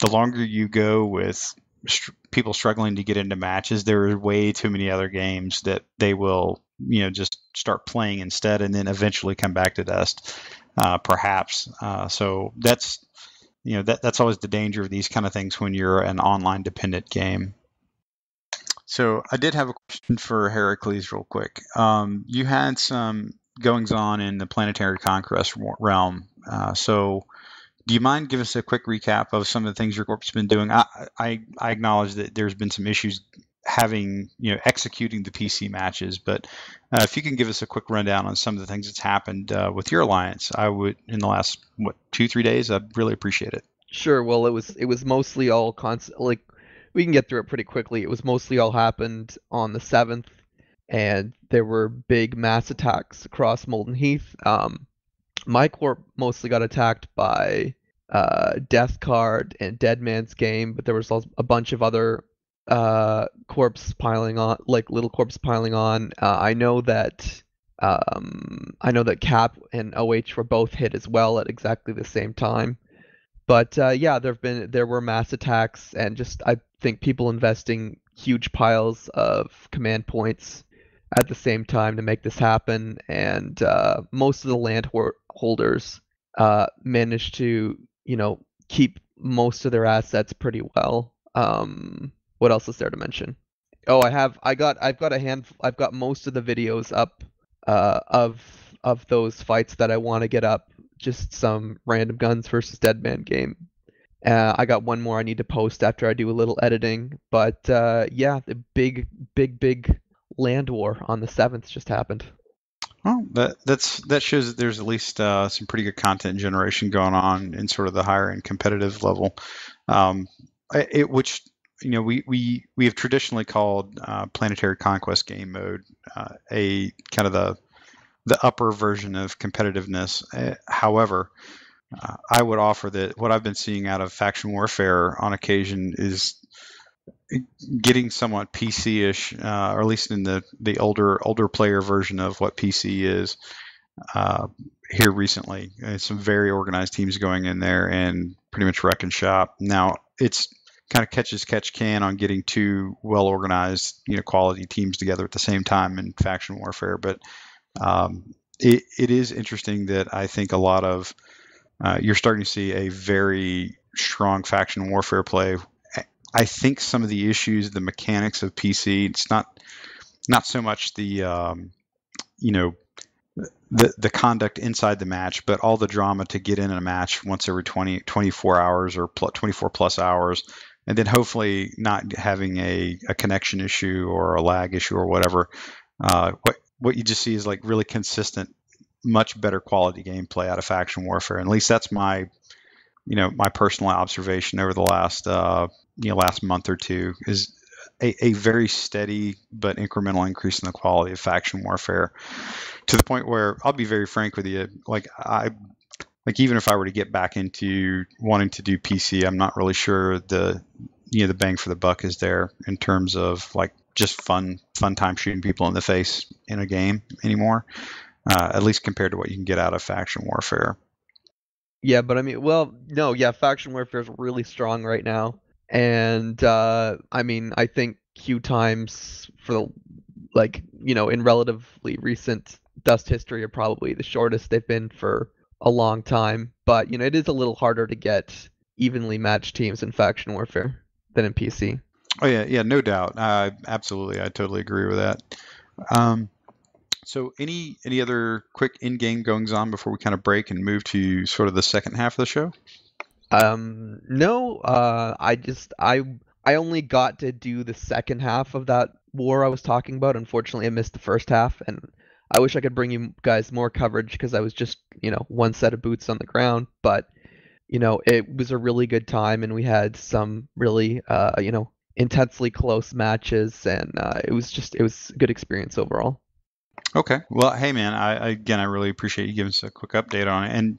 the longer you go with str- people struggling to get into matches, there are way too many other games that they will, you know, just start playing instead and then eventually come back to dust, uh, perhaps. Uh, so that's, you know, that that's always the danger of these kind of things when you're an online dependent game. So I did have a question for Heracles real quick. Um, you had some goings-on in the Planetary Conquest realm. Uh, so do you mind giving us a quick recap of some of the things your corp's been doing? I, I, I acknowledge that there's been some issues having, you know, executing the P C matches, but uh, if you can give us a quick rundown on some of the things that's happened uh, with your alliance, I would, in the last, what, two, three days, I'd really appreciate it. Sure. Well, it was, it was mostly all constant, like, we can get through it pretty quickly. It was mostly all happened on the seventh, and there were big mass attacks across Molten Heath. Um, my corp mostly got attacked by uh, Death Card and Dead Man's Game, but there was a bunch of other uh, corps piling on, like little corps piling on. Uh, I know that um, I know that Cap and O H were both hit as well at exactly the same time. But uh, yeah, there've been there were mass attacks, and just I think people investing huge piles of command points at the same time to make this happen, and uh, most of the land ho- holders uh, managed to, you know, keep most of their assets pretty well. Um, what else is there to mention? Oh, I have I got I've got a hand I've got most of the videos up uh, of of those fights that I want to get up. Just some Random Guns versus Dead Man Game. Uh, I got one more I need to post after I do a little editing. But uh, yeah, the big, big, big land war on the seventh just happened. Well, that that's that shows that there's at least uh, some pretty good content generation going on in sort of the higher end competitive level, um, it, which you know we we we have traditionally called uh, Planetary Conquest game mode uh, a kind of the the upper version of competitiveness. Uh, however, uh, I would offer that what I've been seeing out of faction warfare on occasion is getting somewhat P C-ish, uh, or at least in the, the older older player version of what P C is uh, here recently. Uh, some very organized teams going in there and pretty much wrecking shop. Now, it's kind of catch as catch can on getting two well-organized, you know, quality teams together at the same time in faction warfare, but Um, it, it is interesting that I think a lot of uh, you're starting to see a very strong faction warfare play. I think some of the issues, the mechanics of P C, it's not not so much the um, you know the the conduct inside the match, but all the drama to get in a match once every twenty, twenty-four hours or pl- twenty-four plus hours, and then hopefully not having a, a connection issue or a lag issue or whatever. Uh, what What you just see is like really consistent, much better quality gameplay out of faction warfare. And at least that's my, you know, my personal observation over the last, uh, you know, last month or two is a, a very steady but incremental increase in the quality of faction warfare to the point where I'll be very frank with you. Like I, like even if I were to get back into wanting to do P C, I'm not really sure the, you know, the bang for the buck is there in terms of like just fun, fun time shooting people in the face in a game anymore, uh, at least compared to what you can get out of faction warfare. Yeah, but I mean, well, no, yeah, faction warfare is really strong right now, and uh, I mean, I think queue times for the, like, you know, in relatively recent Dust history are probably the shortest they've been for a long time. But you know, it is a little harder to get evenly matched teams in faction warfare than in P C. Oh yeah, yeah, no doubt. Uh, absolutely, I totally agree with that. Um, so any any other quick in-game goings on before we kind of break and move to sort of the second half of the show? Um, no, uh, I just I I only got to do the second half of that war I was talking about. Unfortunately, I missed the first half, and I wish I could bring you guys more coverage because I was just, you know, one set of boots on the ground. But you know, it was a really good time, and we had some really uh, you know, intensely close matches, and uh, it was just it was a good experience overall. Okay, well, hey man, I again I really appreciate you giving us a quick update on it. And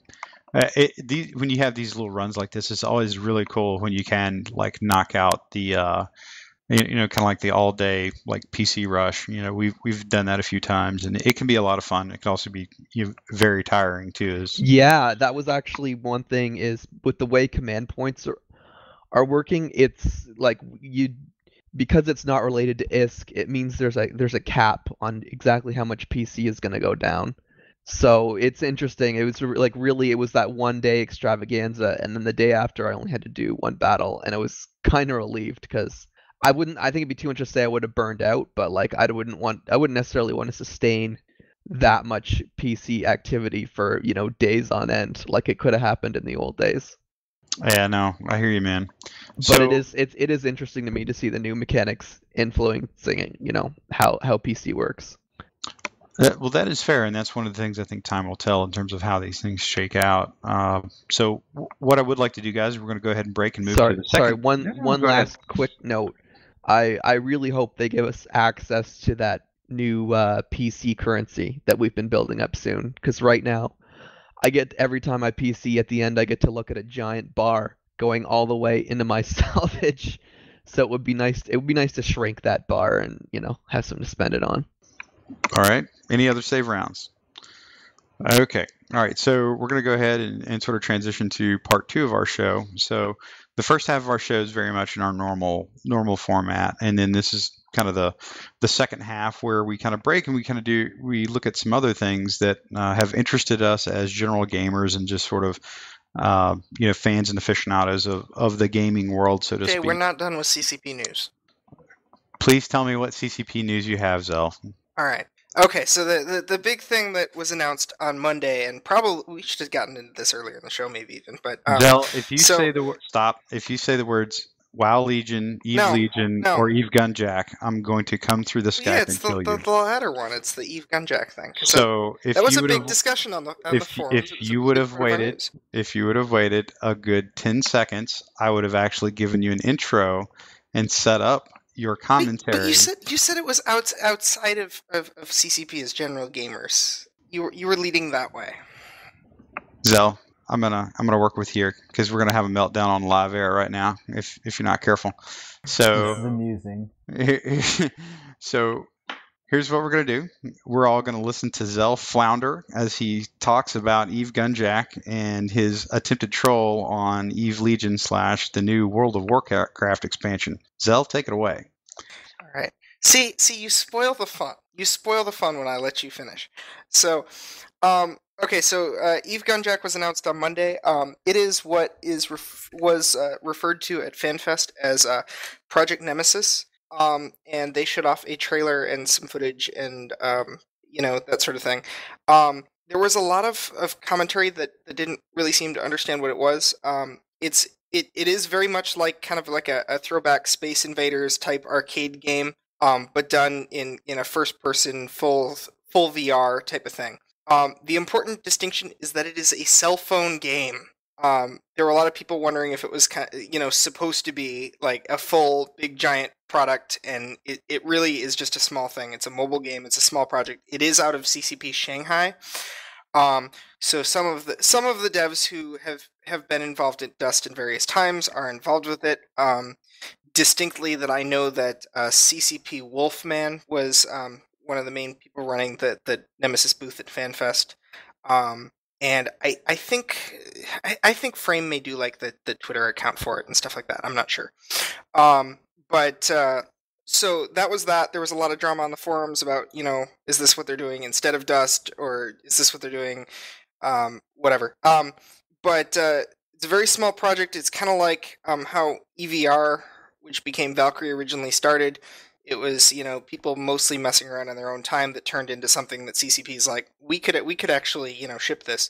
uh, it, these, when you have these little runs like this, it's always really cool when you can like knock out the uh, you know, kind of like the all day like P C rush. You know, we've we've done that a few times, and it can be a lot of fun. It can also be, you know, very tiring too. Is yeah, that was actually one thing is with the way command points are. are working, it's like you, because it's not related to I S K, it means there's a there's a cap on exactly how much P C is going to go down. So it's interesting. It was like, really, it was that one day extravaganza, and then the day after I only had to do one battle, and I was kind of relieved because I wouldn't, I think it'd be too much to say I would have burned out, but like I wouldn't want I wouldn't necessarily want to sustain that much P C activity for, you know, days on end like it could have happened in the old days. Yeah, no, I hear you, man. So, but it is it, it is interesting to me to see the new mechanics influencing, you know, how, how P C works. That, well, that is fair, and that's one of the things I think time will tell in terms of how these things shake out. Uh, so what I would like to do, guys, we're going to go ahead and break and move sorry, to the second. Sorry, one, yeah, one last ahead. quick note. I, I really hope they give us access to that new uh, P C currency that we've been building up soon, because right now, I get every time I P C at the end, I get to look at a giant bar going all the way into my salvage. So it would be nice. It would be nice to shrink that bar and, you know, have something to spend it on. All right. Any other save rounds? Okay. All right. So we're going to go ahead and, and sort of transition to part two of our show. So the first half of our show is very much in our normal normal format, and then this is kind of the the second half where we kind of break and we kind of do we look at some other things that uh, have interested us as general gamers and just sort of uh, you know, fans and aficionados of, of the gaming world, so to okay, speak. Okay, we're not done with C C P news. Please tell me what C C P news you have, Zel. All right. Okay, so the, the, the big thing that was announced on Monday, and probably we should have gotten into this earlier in the show, maybe even. But um, Del, if you so, say the word stop, if you say the words WoW Legion, Eve no, Legion, no. or Eve Gunjack, I'm going to come through the Skype yeah, and the, kill you. Yeah, it's the latter one. It's the Eve Gunjack thing. So, so if that was you a big discussion on the, on if, the forums. If you would have waited, if you would have waited a good ten seconds, I would have actually given you an intro and set up your commentary. But, but you said you said it was out, outside of, of, of C C P as general gamers. You were you were leading that way. Zel, I'm gonna I'm gonna work with you because we're gonna have a meltdown on live air right now if if you're not careful. So this is amusing. So here's what we're gonna do. We're all gonna listen to Zel flounder as he talks about Eve Gunjack and his attempted troll on Eve Legion slash the new World of Warcraft expansion. Zel, take it away. All right. See, see, you spoil the fun. You spoil the fun when I let you finish. So, um, okay. So uh, Eve Gunjack was announced on Monday. Um, it is what is ref- was uh, referred to at FanFest as uh, Project Nemesis. Um, and they showed off a trailer and some footage and, um, you know, that sort of thing. Um, there was a lot of, of commentary that, that didn't really seem to understand what it was. Um, it's, it, it is very much like kind of like a, a throwback Space Invaders type arcade game, um, but done in, in a first person full, full V R type of thing. Um, the important distinction is that it is a cell phone game. Um, there were a lot of people wondering if it was kind of, you know, supposed to be like a full big giant product, and it, it really is just a small thing. It's a mobile game. It's a small project. It is out of C C P Shanghai. Um, so some of the some of the devs who have, have been involved at Dust in various times are involved with it. Um, distinctly, that I know that uh, C C P Wolfman was um, one of the main people running the the Nemesis booth at FanFest. Um, And I, I think I, I think Frame may do like the, the Twitter account for it and stuff like that. I'm not sure. Um, but uh, so that was that. There was a lot of drama on the forums about, you know, is this what they're doing instead of Dust, or is this what they're doing? Um, whatever. Um, but uh, it's a very small project. It's kind of like um, how E V R, which became Valkyrie, originally started. It was, you know, people mostly messing around on their own time that turned into something that C C P's like, we could we could actually, you know, ship this.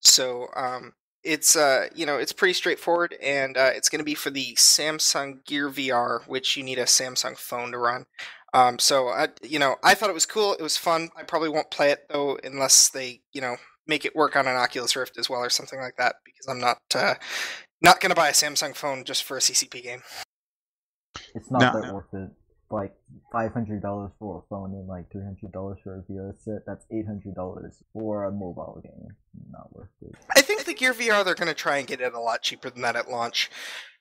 So um, it's, uh, you know, it's pretty straightforward, and uh, it's going to be for the Samsung Gear V R, which you need a Samsung phone to run. Um, so, I, you know, I thought it was cool. It was fun. I probably won't play it, though, unless they, you know, make it work on an Oculus Rift as well or something like that, because I'm not, uh, not going to buy a Samsung phone just for a C C P game. It's not no, that no. worth it. Like five hundred dollars for a phone and like three hundred dollars for a V R set, that's eight hundred dollars for a mobile game. Not worth it. I think the Gear V R, they're going to try and get it a lot cheaper than that at launch.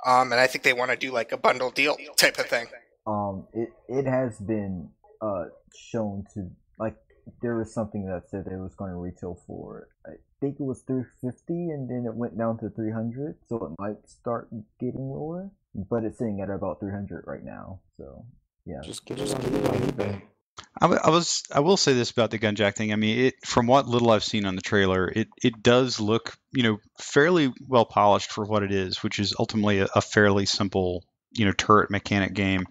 Um, and I think they want to do like a bundle deal type of thing. Um, It, it has been uh shown to, like, there was something that said it was going to retail for, I think it was three fifty, and then it went down to three hundred, so it might start getting lower. But it's sitting at about three hundred right now, so... Yeah, just get it on eBay. I, I was, I will say this about the Gunjack thing. I mean, it, from what little I've seen on the trailer, it, it does look, you know, fairly well polished for what it is, which is ultimately a, a fairly simple, you know, turret mechanic game.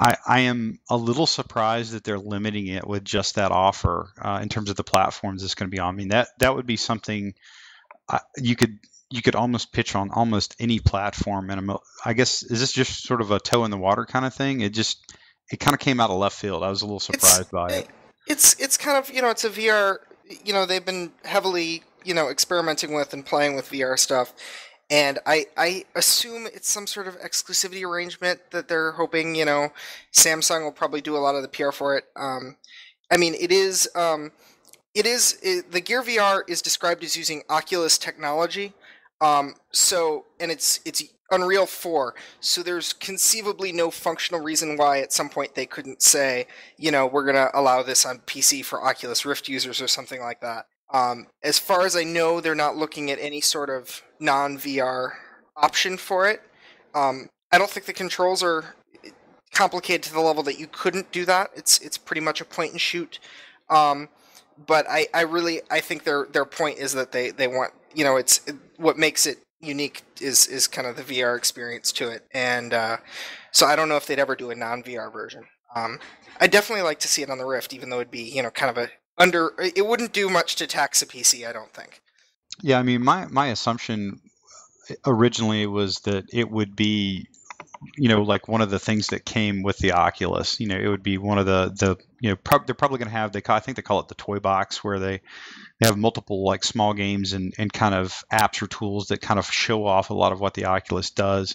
I, I am a little surprised that they're limiting it with just that offer uh, in terms of the platforms it's going to be on. I mean, that that would be something I, you could. You could almost pitch on almost any platform, and I'm, I guess is this just sort of a toe in the water kind of thing? It just it kind of came out of left field. I was a little surprised it's, by it. It's it's kind of, you know, it's a V R. You know, they've been heavily, you know, experimenting with and playing with V R stuff, and I I assume it's some sort of exclusivity arrangement that they're hoping, you know, Samsung will probably do a lot of the P R for it. Um, I mean, it is um, it is it, the Gear V R is described as using Oculus technology. Um, so, and it's, it's Unreal four, so there's conceivably no functional reason why at some point they couldn't say, you know, we're going to allow this on P C for Oculus Rift users or something like that. Um, as far as I know, they're not looking at any sort of non-V R option for it. Um, I don't think the controls are complicated to the level that you couldn't do that. It's, it's pretty much a point and shoot. Um, but I, I really, I think their, their point is that they, they want, you know, it's it, what makes it unique is is kind of the V R experience to it, and uh, so I don't know if they'd ever do a non-V R version. Um, I definitely like to see it on the Rift, even though it'd be, you know, kind of a under. It wouldn't do much to tax a P C, I don't think. Yeah, I mean, my my assumption originally was that it would be, you know, like one of the things that came with the Oculus. You know, it would be one of the the you know pro they're probably going to have. They call, I think they call it the toy box, where they. They have multiple like small games and, and kind of apps or tools that kind of show off a lot of what the Oculus does.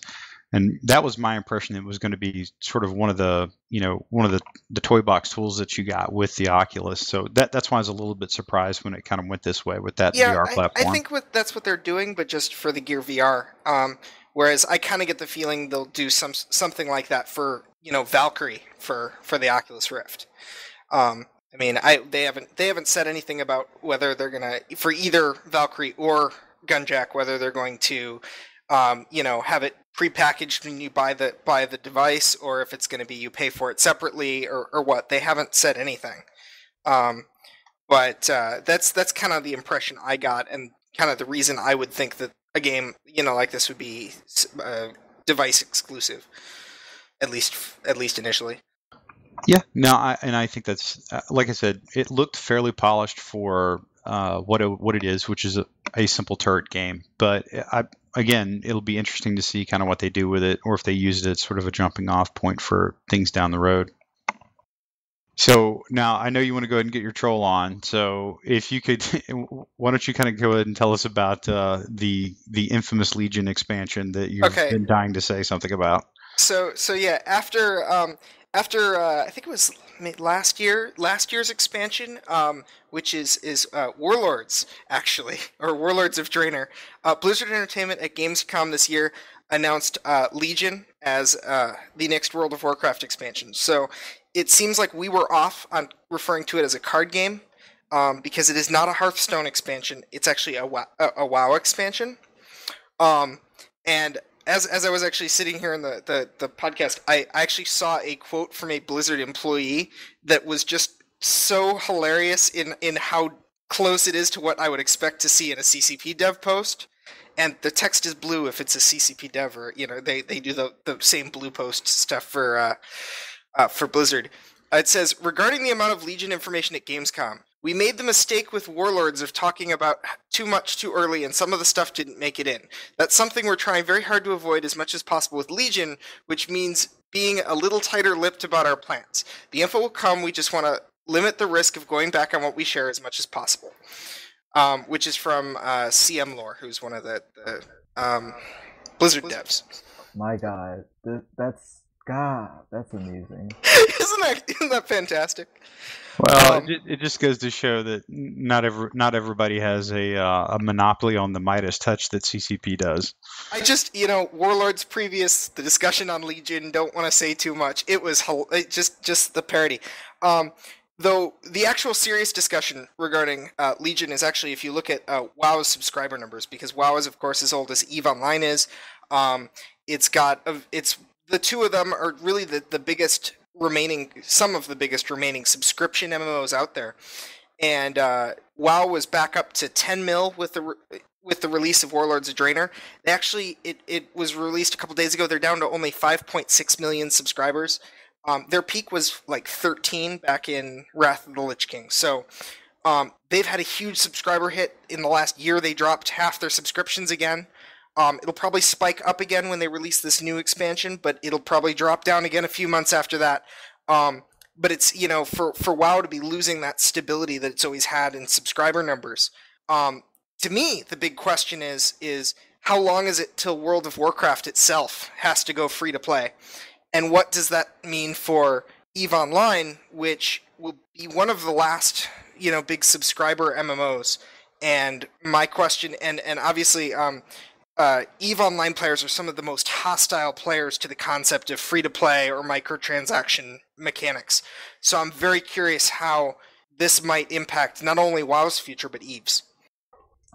And that was my impression. It was going to be sort of one of the, you know, one of the, the toy box tools that you got with the Oculus. So that that's why I was a little bit surprised when it kind of went this way with that yeah, V R platform. Yeah, I, I think what, that's what they're doing, but just for the Gear V R. Um, whereas I kind of get the feeling they'll do some something like that for, you know, Valkyrie for, for the Oculus Rift. Um, I mean, I they haven't they haven't said anything about whether they're gonna for either Valkyrie or Gunjack whether they're going to, um, you know, have it prepackaged when you buy the buy the device, or if it's going to be you pay for it separately, or or what. They haven't said anything, um, but uh, that's that's kind of the impression I got, and kind of the reason I would think that a game, you know, like this would be uh, device exclusive, at least at least initially. Yeah, no, I, and I think that's, uh, like I said, it looked fairly polished for uh, what it, what it is, which is a, a simple turret game. But I, again, it'll be interesting to see kind of what they do with it, or if they use it as sort of a jumping off point for things down the road. So now I know you want to go ahead and get your troll on. So if you could, why don't you kind of go ahead and tell us about uh, the the infamous Legion expansion that you've okay. been dying to say something about? So so yeah, after. Um, After uh, I think it was last year, last year's expansion, um, which is is uh, Warlords actually, or Warlords of Draenor, uh, Blizzard Entertainment at Gamescom this year announced uh, Legion as uh, the next World of Warcraft expansion. So it seems like we were off on referring to it as a card game. um, because it is not a Hearthstone expansion. It's actually a WoW, a, a WoW expansion. Um, and as as I was actually sitting here in the, the, the podcast, I, I actually saw a quote from a Blizzard employee that was just so hilarious in, in how close it is to what I would expect to see in a C C P dev post. And the text is blue if it's a C C P dev, or, you know, they, they do the, the same blue post stuff for uh, uh, for Blizzard. It says, regarding the amount of Legion information at Gamescom, we made the mistake with Warlords of talking about too much too early, and some of the stuff didn't make it in. That's something we're trying very hard to avoid as much as possible with Legion, which means being a little tighter-lipped about our plans. The info will come, we just want to limit the risk of going back on what we share as much as possible. Um, which is from uh, C M Lore, who's one of the, the um, Blizzard devs. My God, that, that's God, that's amazing. Isn't that isn't that fantastic? Well, um, it, it just goes to show that not every not everybody has a uh, a monopoly on the Midas touch that C C P does. I just you know Warlords previous the discussion on Legion. Don't want to say too much. It was it just just the parody. Um, Though the actual serious discussion regarding uh, Legion is actually, if you look at uh, WoW's subscriber numbers, because WoW is, of course, as old as EVE Online is. Um, it's got uh, it's the two of them are really the, the biggest remaining, some of the biggest remaining subscription M M Os out there. And uh, WoW was back up to ten mil with the re with the release of Warlords of Draenor. They actually, it it was released a couple days ago. They're down to only five point six million subscribers. Um, their peak was like thirteen back in Wrath of the Lich King. So um, they've had a huge subscriber hit. In the last year, they dropped half their subscriptions again. Um, it'll probably spike up again when they release this new expansion, but it'll probably drop down again a few months after that. Um, but it's, you know, for, for WoW to be losing that stability that it's always had in subscriber numbers. Um, to me, the big question is, is how long is it till World of Warcraft itself has to go free to play? And what does that mean for EVE Online, which will be one of the last, you know, big subscriber M M Os? And my question, and and obviously, um, uh, EVE Online players are some of the most hostile players to the concept of free-to-play or microtransaction mechanics. So I'm very curious how this might impact not only WoW's future but EVE's.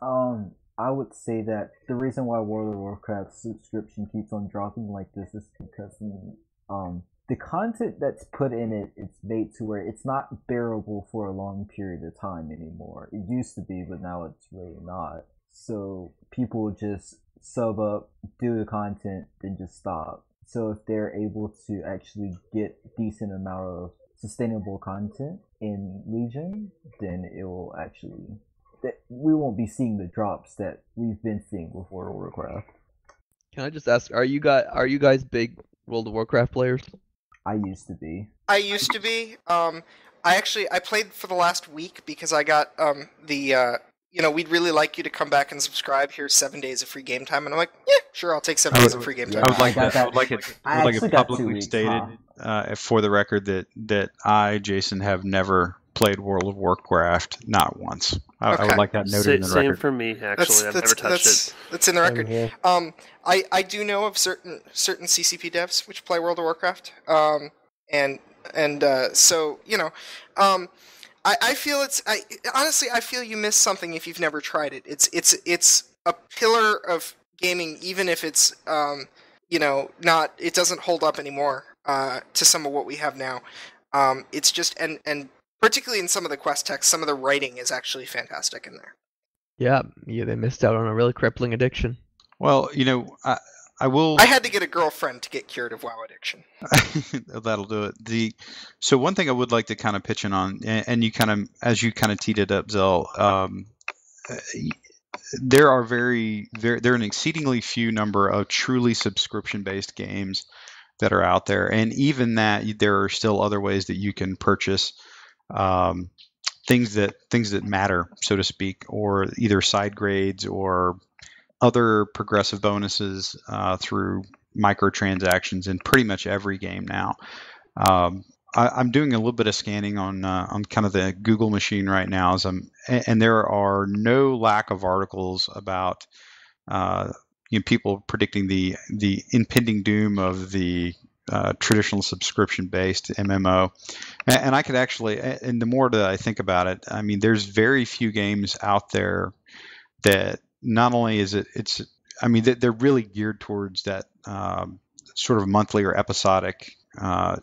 Um, I would say that the reason why World of Warcraft's subscription keeps on dropping like this is because the Um, the content that's put in it, it's made to where it's not bearable for a long period of time anymore. It used to be, but now it's really not. So people just sub up, do the content, then just stop. So if they're able to actually get a decent amount of sustainable content in Legion, then it will actually, that we won't be seeing the drops that we've been seeing with World of Warcraft. Can I just ask, are you guys, are you guys big World of Warcraft players? I used to be. I used to be. Um, I actually I played for the last week because I got um the uh you know we'd really like you to come back and subscribe. Here's seven days of free game time, and I'm like, yeah, sure, I'll take seven would, days of free game time. I would like that. I would like it. I would like it publicly weeks, stated huh? uh, for the record that that I, Jason, have never played World of Warcraft, not once. I, okay. I would like that noted in the record. Same for me, actually. That's, I've that's, never touched that's, it. That's in the record. Okay. Um, I, I do know of certain certain C C P devs which play World of Warcraft, um, and and uh, so you know, um, I I feel it's I honestly I feel you miss something if you've never tried it. It's it's it's a pillar of gaming, even if it's um, you know not it doesn't hold up anymore uh, to some of what we have now. Um, it's just and and. Particularly in some of the quest texts, some of the writing is actually fantastic in there. Yeah, yeah, they missed out on a really crippling addiction. Well, you know, I, I will... I had to get a girlfriend to get cured of WoW addiction. That'll do it. The So one thing I would like to kind of pitch in on, and, and you kind of, as you kind of teed it up, Zel, um, there are very, there, there are an exceedingly few number of truly subscription-based games that are out there. And even that, there are still other ways that you can purchase um things that things that matter, so to speak, or either side grades or other progressive bonuses uh through microtransactions in pretty much every game now. um I, I'm doing a little bit of scanning on uh, on kind of the Google machine right now, as I'm, and there are no lack of articles about uh you know people predicting the the impending doom of the uh, traditional subscription-based M M O. And, and I could actually, and the more that I think about it, I mean, there's very few games out there that not only is it, it's, I mean, they're really geared towards that um, sort of monthly or episodic uh,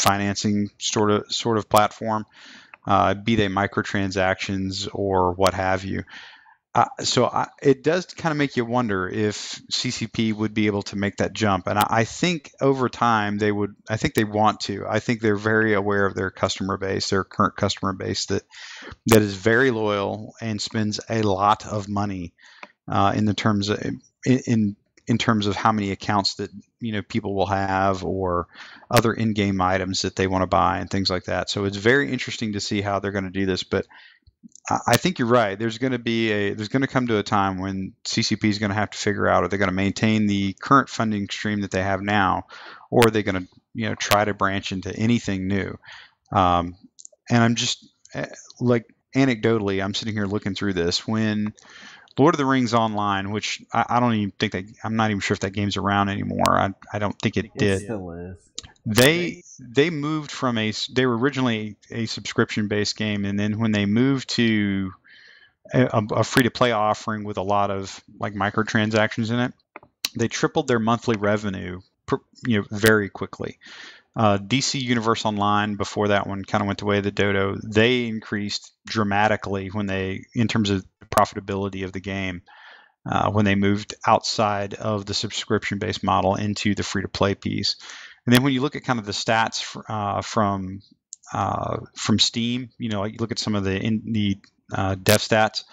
financing sort of sort of platform, uh, be they microtransactions or what have you. Uh, so I, it does kind of make you wonder if C C P would be able to make that jump. And I, I think over time they would, I think they want to. I think they're very aware of their customer base, their current customer base that that is very loyal and spends a lot of money uh, in the terms of, in in terms of how many accounts that, you know, people will have or other in-game items that they want to buy and things like that. So it's very interesting to see how they're going to do this, but I think you're right. There's going to be a, there's going to come to a time when C C P is going to have to figure out, are they going to maintain the current funding stream that they have now, or are they going to, you know, try to branch into anything new? Um, and I'm just like, anecdotally, I'm sitting here looking through this when Lord of the Rings Online, which I, I don't even think that, I'm not even sure if that game's around anymore. I, I don't think it, it did. Still is. They they moved from a, they were originally a subscription based game, and then when they moved to a, a free to play offering with a lot of like microtransactions in it, they tripled their monthly revenue, per, you know, very quickly. Uh, D C Universe Online, before that one kind of went the way of the dodo, they increased dramatically when they, in terms of profitability of the game, uh, when they moved outside of the subscription-based model into the free-to-play piece. And then when you look at kind of the stats fr- uh, from uh, from Steam, you know, like you look at some of the in, the uh, dev stats,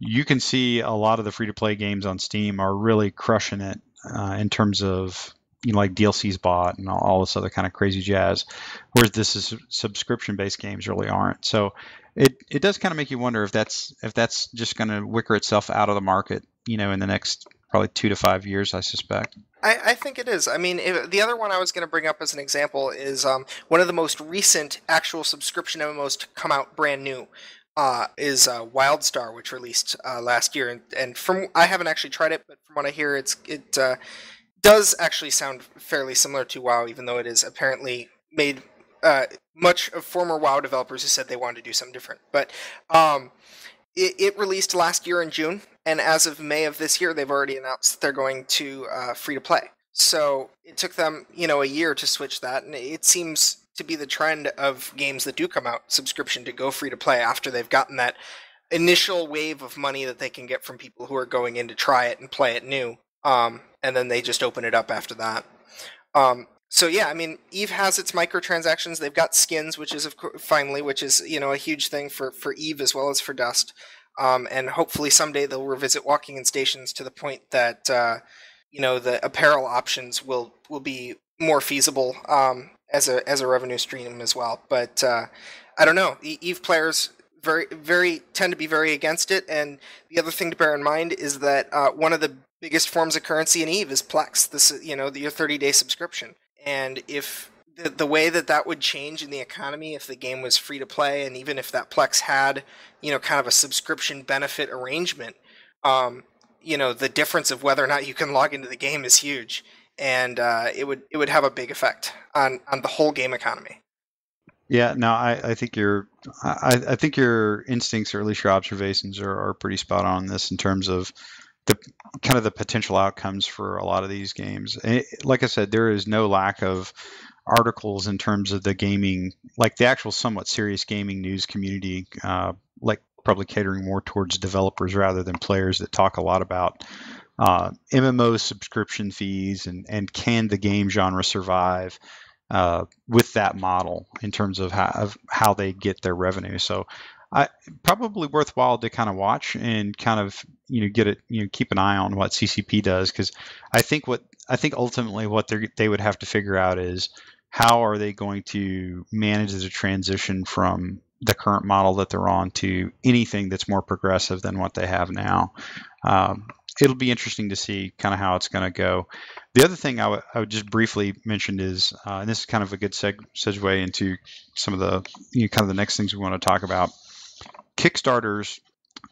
you can see a lot of the free-to-play games on Steam are really crushing it uh, in terms of, you know, like D L Cs bought and all, all this other kind of crazy jazz, whereas this is subscription-based games really aren't. So it, it does kind of make you wonder if that's if that's just going to wicker itself out of the market, you know, in the next probably two to five years, I suspect. I, I think it is. I mean, if, the other one I was going to bring up as an example is um, one of the most recent actual subscription M M Os to come out brand new. Uh, is uh, WildStar, which released uh, last year, and, and from I haven't actually tried it, but from what I hear, it's it. Uh, does actually sound fairly similar to WoW, even though it is apparently made uh, much of former WoW developers who said they wanted to do something different. But um, it, it released last year in June, and as of May of this year, they've already announced they're going to uh, free-to-play. So it took them, you know, a year to switch that, and it seems to be the trend of games that do come out subscription to go free-to-play after they've gotten that initial wave of money that they can get from people who are going in to try it and play it new. Um, and then they just open it up after that. Um, so yeah, I mean, Eve has its microtransactions. They've got skins, which is of co- finally, which is, you know, a huge thing for, for Eve as well as for Dust. Um, and hopefully someday they'll revisit walking in stations to the point that, uh, you know, the apparel options will, will be more feasible, um, as a, as a revenue stream as well. But, uh, I don't know. Eve players very, very tend to be very against it. And the other thing to bear in mind is that, uh, one of the biggest forms of currency in Eve is Plex. This, you know, your thirty-day subscription, and if the, the way that that would change in the economy if the game was free to play, and even if that Plex had, you know, kind of a subscription benefit arrangement, um, you know, the difference of whether or not you can log into the game is huge, and uh, it would it would have a big effect on, on the whole game economy. Yeah, no, I, I think your I, I think your instincts, or at least your observations, are, are pretty spot on this in terms of the kind of the potential outcomes for a lot of these games. And it, like I said, there is no lack of articles in terms of the gaming, like the actual somewhat serious gaming news community, uh, like probably catering more towards developers rather than players, that talk a lot about uh, M M O subscription fees and, and can the game genre survive uh, with that model in terms of how, of how they get their revenue. So I, probably worthwhile to kind of watch and kind of, you know, get it, you know, keep an eye on what C C P does. Cause I think what, I think ultimately what they they would have to figure out is how are they going to manage the transition from the current model that they're on to anything that's more progressive than what they have now. Um, it'll be interesting to see kind of how it's going to go. The other thing I, w- I would just briefly mention is, uh, and this is kind of a good seg- segue into some of the, you know, kind of the next things we want to talk about. Kickstarters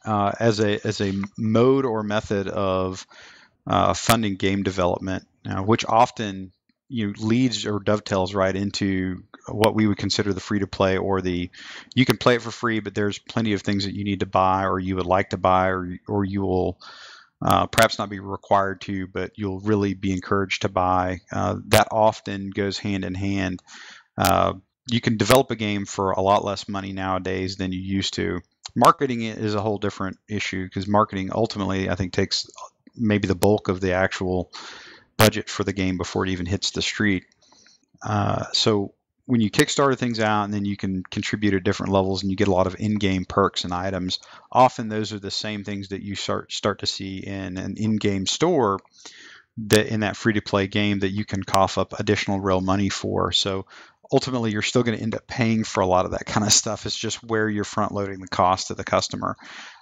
uh, as a as a mode or method of uh, funding game development, uh, which often you know, leads or dovetails right into what we would consider the free to play, or the, you can play it for free, but there's plenty of things that you need to buy, or you would like to buy, or, or you will uh, perhaps not be required to, but you'll really be encouraged to buy. Uh, that often goes hand in hand. Uh, you can develop a game for a lot less money nowadays than you used to. Marketing is a whole different issue, because marketing ultimately, I think, takes maybe the bulk of the actual budget for the game before it even hits the street. Uh, so when you Kickstarter things out, and then you can contribute at different levels, and you get a lot of in-game perks and items, often those are the same things that you start start to see in an in-game store, that in that free-to-play game, that you can cough up additional real money for. So ultimately, you're still going to end up paying for a lot of that kind of stuff. It's just where you're front-loading the cost to the customer,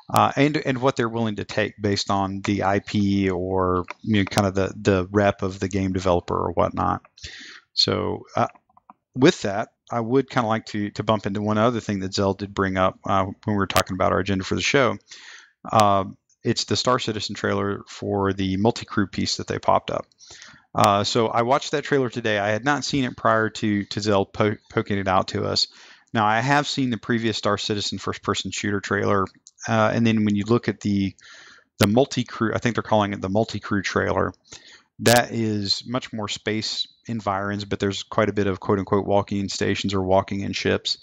uh, and and what they're willing to take based on the I P, or, you know, kind of the the rep of the game developer or whatnot. So uh, with that, I would kind of like to to bump into one other thing that Zel did bring up uh, when we were talking about our agenda for the show. Uh, it's the Star Citizen trailer for the multi-crew piece that they popped up. Uh, so I watched that trailer today. I had not seen it prior to, to Zel po- poking it out to us. Now, I have seen the previous Star Citizen first-person shooter trailer. Uh, and then when you look at the the multi-crew, I think they're calling it the multi-crew trailer, that is much more space environs, but there's quite a bit of quote-unquote walking stations or walking-in ships,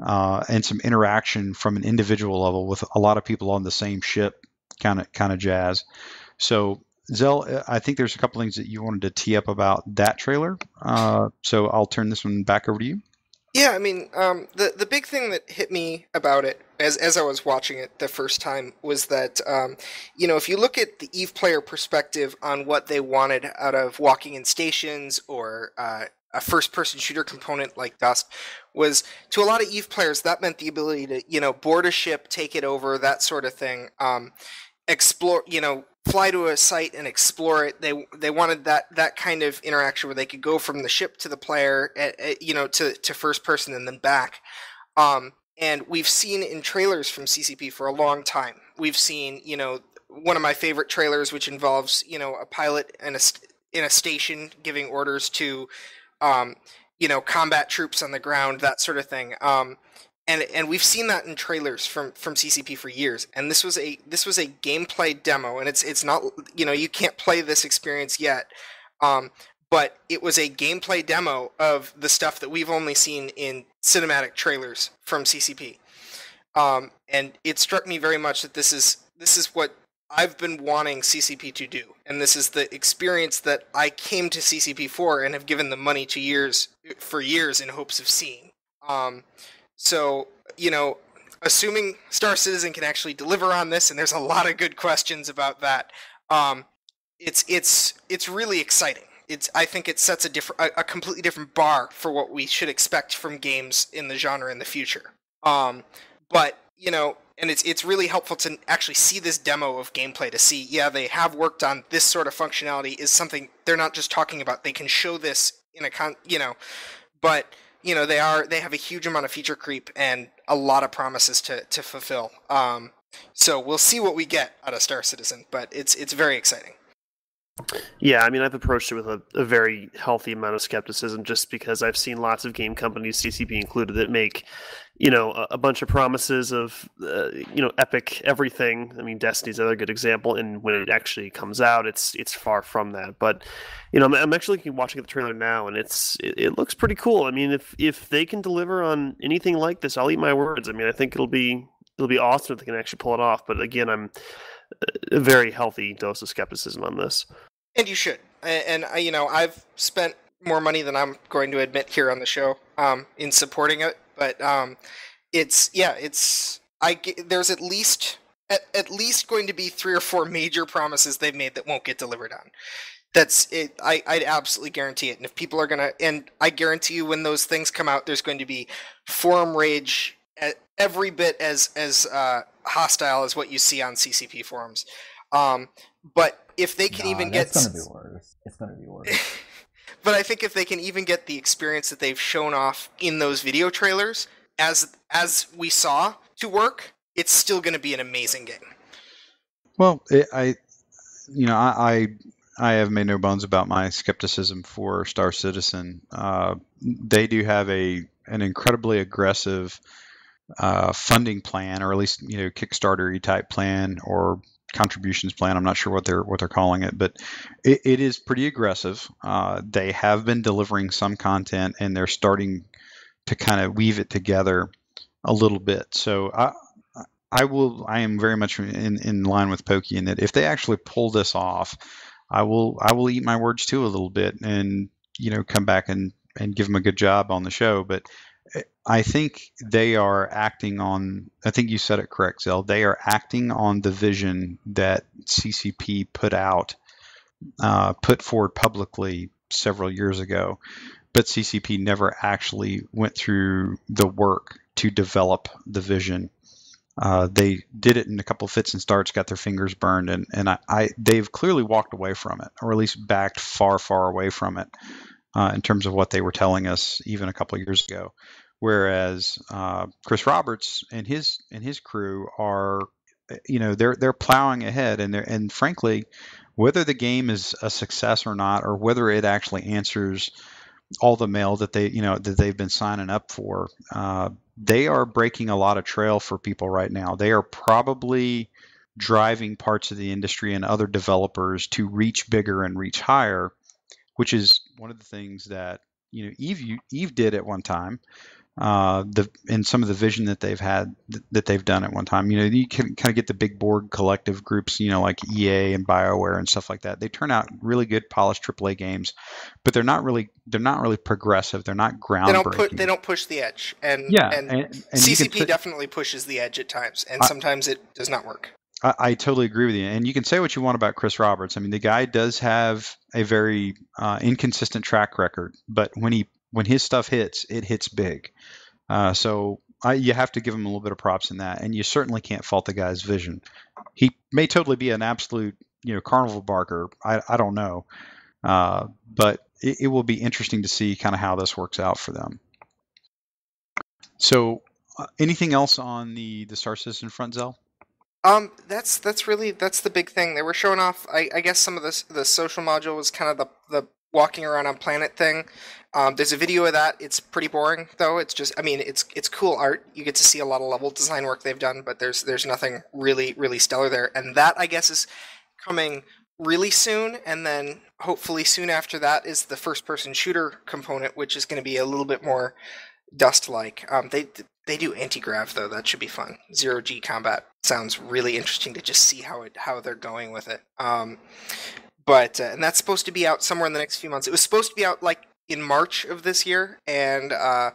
uh, and some interaction from an individual level with a lot of people on the same ship, kind of kind of jazz. So Zel, I think there's a couple things that you wanted to tee up about that trailer. Uh, so I'll turn this one back over to you. Yeah, I mean, um, the the big thing that hit me about it as as I was watching it the first time was that, um, you know, if you look at the Eve player perspective on what they wanted out of walking in stations, or uh, a first-person shooter component like Dust, was to a lot of Eve players, that meant the ability to, you know, board a ship, take it over, that sort of thing, um, explore, you know, fly to a site and explore it. They they wanted that that kind of interaction where they could go from the ship to the player, at, at, you know, to, to first person and then back. Um, and we've seen in trailers from C C P for a long time, we've seen, you know, one of my favorite trailers, which involves, you know, a pilot and a st- in a station giving orders to, um, you know, combat troops on the ground, that sort of thing. Um, And and we've seen that in trailers from, from C C P for years. And this was a this was a gameplay demo, and it's it's not, you know, you can't play this experience yet, um, but it was a gameplay demo of the stuff that we've only seen in cinematic trailers from C C P. Um, and it struck me very much that this is this is what I've been wanting C C P to do, and this is the experience that I came to C C P for and have given the money to years for years in hopes of seeing. Um, So, you know, assuming Star Citizen can actually deliver on this, and there's a lot of good questions about that, um, it's it's it's really exciting. It's I think it sets a different, a, a completely different bar for what we should expect from games in the genre in the future. Um, but you know, and it's it's really helpful to actually see this demo of gameplay, to see, yeah, they have worked on this sort of functionality, is something they're not just talking about. They can show this in a con, you know, but. You know, they are they have a huge amount of feature creep and a lot of promises to, to fulfill. Um, so we'll see what we get out of Star Citizen, but it's it's very exciting. Yeah, I mean, I've approached it with a, a very healthy amount of skepticism, just because I've seen lots of game companies, C C P included, that make, you know, a, a bunch of promises of, uh, you know, epic everything. I mean, Destiny's another good example, and when it actually comes out, it's it's far from that. But, you know, I'm, I'm actually looking, watching the trailer now, and it's it, it looks pretty cool. I mean, if if they can deliver on anything like this, I'll eat my words. I mean, I think it'll be it'll be awesome if they can actually pull it off. But again, I'm a very healthy dose of skepticism on this. And you should. And, and you know, I've spent more money than I'm going to admit here on the show um, in supporting it. But um, it's, yeah, it's, I, there's at least, at, at least going to be three or four major promises they've made that won't get delivered on. That's it. I, I'd absolutely guarantee it. And if people are going to, and I guarantee you when those things come out, there's going to be forum rage at every bit as, as uh, hostile as what you see on C C P forums. Um, but if they can nah, even get... It's going to be worse. It's going to be worse. But I think if they can even get the experience that they've shown off in those video trailers, as as we saw, to work, it's still going to be an amazing game. Well, it, I, you know, I, I I have made no bones about my skepticism for Star Citizen. Uh, they do have a an incredibly aggressive uh, funding plan, or at least you know Kickstarter-y type plan or contributions plan. I'm not sure what they're what they're calling it, but it, it is pretty aggressive. Uh, they have been delivering some content, and they're starting to kind of weave it together a little bit. So I I will I am very much in in line with Pokey in that if they actually pull this off, I will I will eat my words too a little bit and you know come back and and give them a good job on the show. But I think they are acting on I think you said it correct, Zel. They are acting on the vision that C C P put out uh, put forward publicly several years ago, but C C P never actually went through the work to develop the vision. Uh, they did it in a couple of fits and starts, got their fingers burned, and, and I, I they've clearly walked away from it, or at least backed far, far away from it uh, in terms of what they were telling us even a couple of years ago. Whereas uh, Chris Roberts and his and his crew are, you know, they're they're plowing ahead, and they're and frankly, whether the game is a success or not, or whether it actually answers all the mail that they you know that they've been signing up for. Uh, They are breaking a lot of trail for people right now. They are probably driving parts of the industry and other developers to reach bigger and reach higher, which is one of the things that you know Eve Eve did at one time. Uh, the and some of the vision that they've had th- that they've done at one time. You know, you can kind of get the big board collective groups. You know, like E A and BioWare and stuff like that. They turn out really good, polished triple A games, but they're not really they're not really progressive. They're not groundbreaking. They don't, put, they don't push the edge. And yeah, and, and, and C C P put, definitely pushes the edge at times, and I, sometimes it does not work. I, I totally agree with you. And you can say what you want about Chris Roberts. I mean, the guy does have a very uh, inconsistent track record, but when he When his stuff hits, it hits big. Uh, so I, you have to give him a little bit of props in that, and you certainly can't fault the guy's vision. He may totally be an absolute, you know, carnival barker. I, I don't know, uh, but it, it will be interesting to see kind of how this works out for them. So, uh, anything else on the the Star Citizen front, Zel? Um, that's that's really that's the big thing. They were showing off. I, I guess some of this the social module was kind of the the. walking around on planet thing. Um, there's a video of that. It's pretty boring, though. It's just, I mean, it's it's cool art. You get to see a lot of level design work they've done, but there's there's nothing really, really stellar there. And that, I guess, is coming really soon, and then hopefully soon after that is the first-person shooter component, which is going to be a little bit more Dust-like. Um, they they do anti-grav, though. That should be fun. Zero-G combat sounds really interesting to just see how, it, how they're going with it. Um... But, uh, and that's supposed to be out somewhere in the next few months. It was supposed to be out, like, in March of this year, and uh,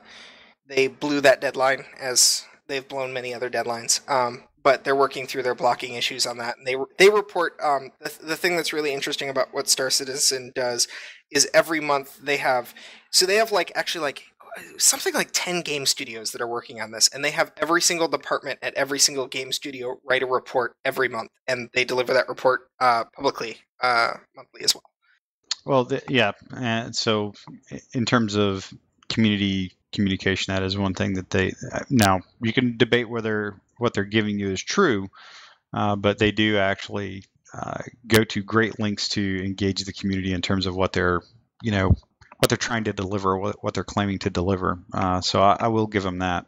they blew that deadline, as they've blown many other deadlines. Um, but they're working through their blocking issues on that. And they they report, um, the, the thing that's really interesting about what Star Citizen does is every month they have, so they have, like, actually, like, something like ten game studios that are working on this, and they have every single department at every single game studio write a report every month, and they deliver that report uh, publicly uh, monthly as well. Well, the, yeah. And so in terms of community communication, that is one thing that they, now you can debate whether what they're giving you is true, uh, but they do actually uh, go to great lengths to engage the community in terms of what they're, you know, what they're trying to deliver, what, what they're claiming to deliver. Uh, so I, I will give them that.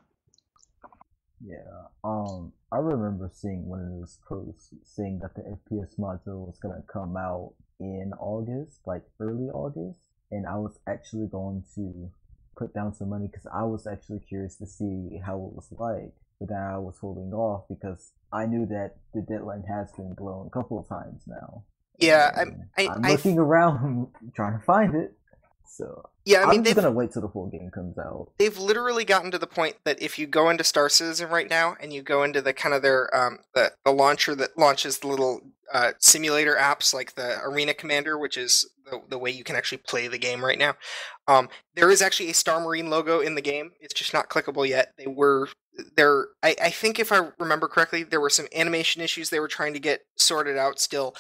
Yeah. Um, I remember seeing one of those posts saying that the F P S module was going to come out in August, like early August. And I was actually going to put down some money because I was actually curious to see how it was like. But then I was holding off because I knew that the deadline has been blown a couple of times now. Yeah. I'm, I, I'm looking I... around trying to find it. So yeah, I mean, I'm just gonna wait till the full game comes out. They've literally gotten to the point that if you go into Star Citizen right now and you go into the kind of their um the, the launcher that launches the little uh, simulator apps like the Arena Commander, which is the, the way you can actually play the game right now. Um, there is actually a Star Marine logo in the game. It's just not clickable yet. They were there. I, I think if I remember correctly, there were some animation issues they were trying to get sorted out still,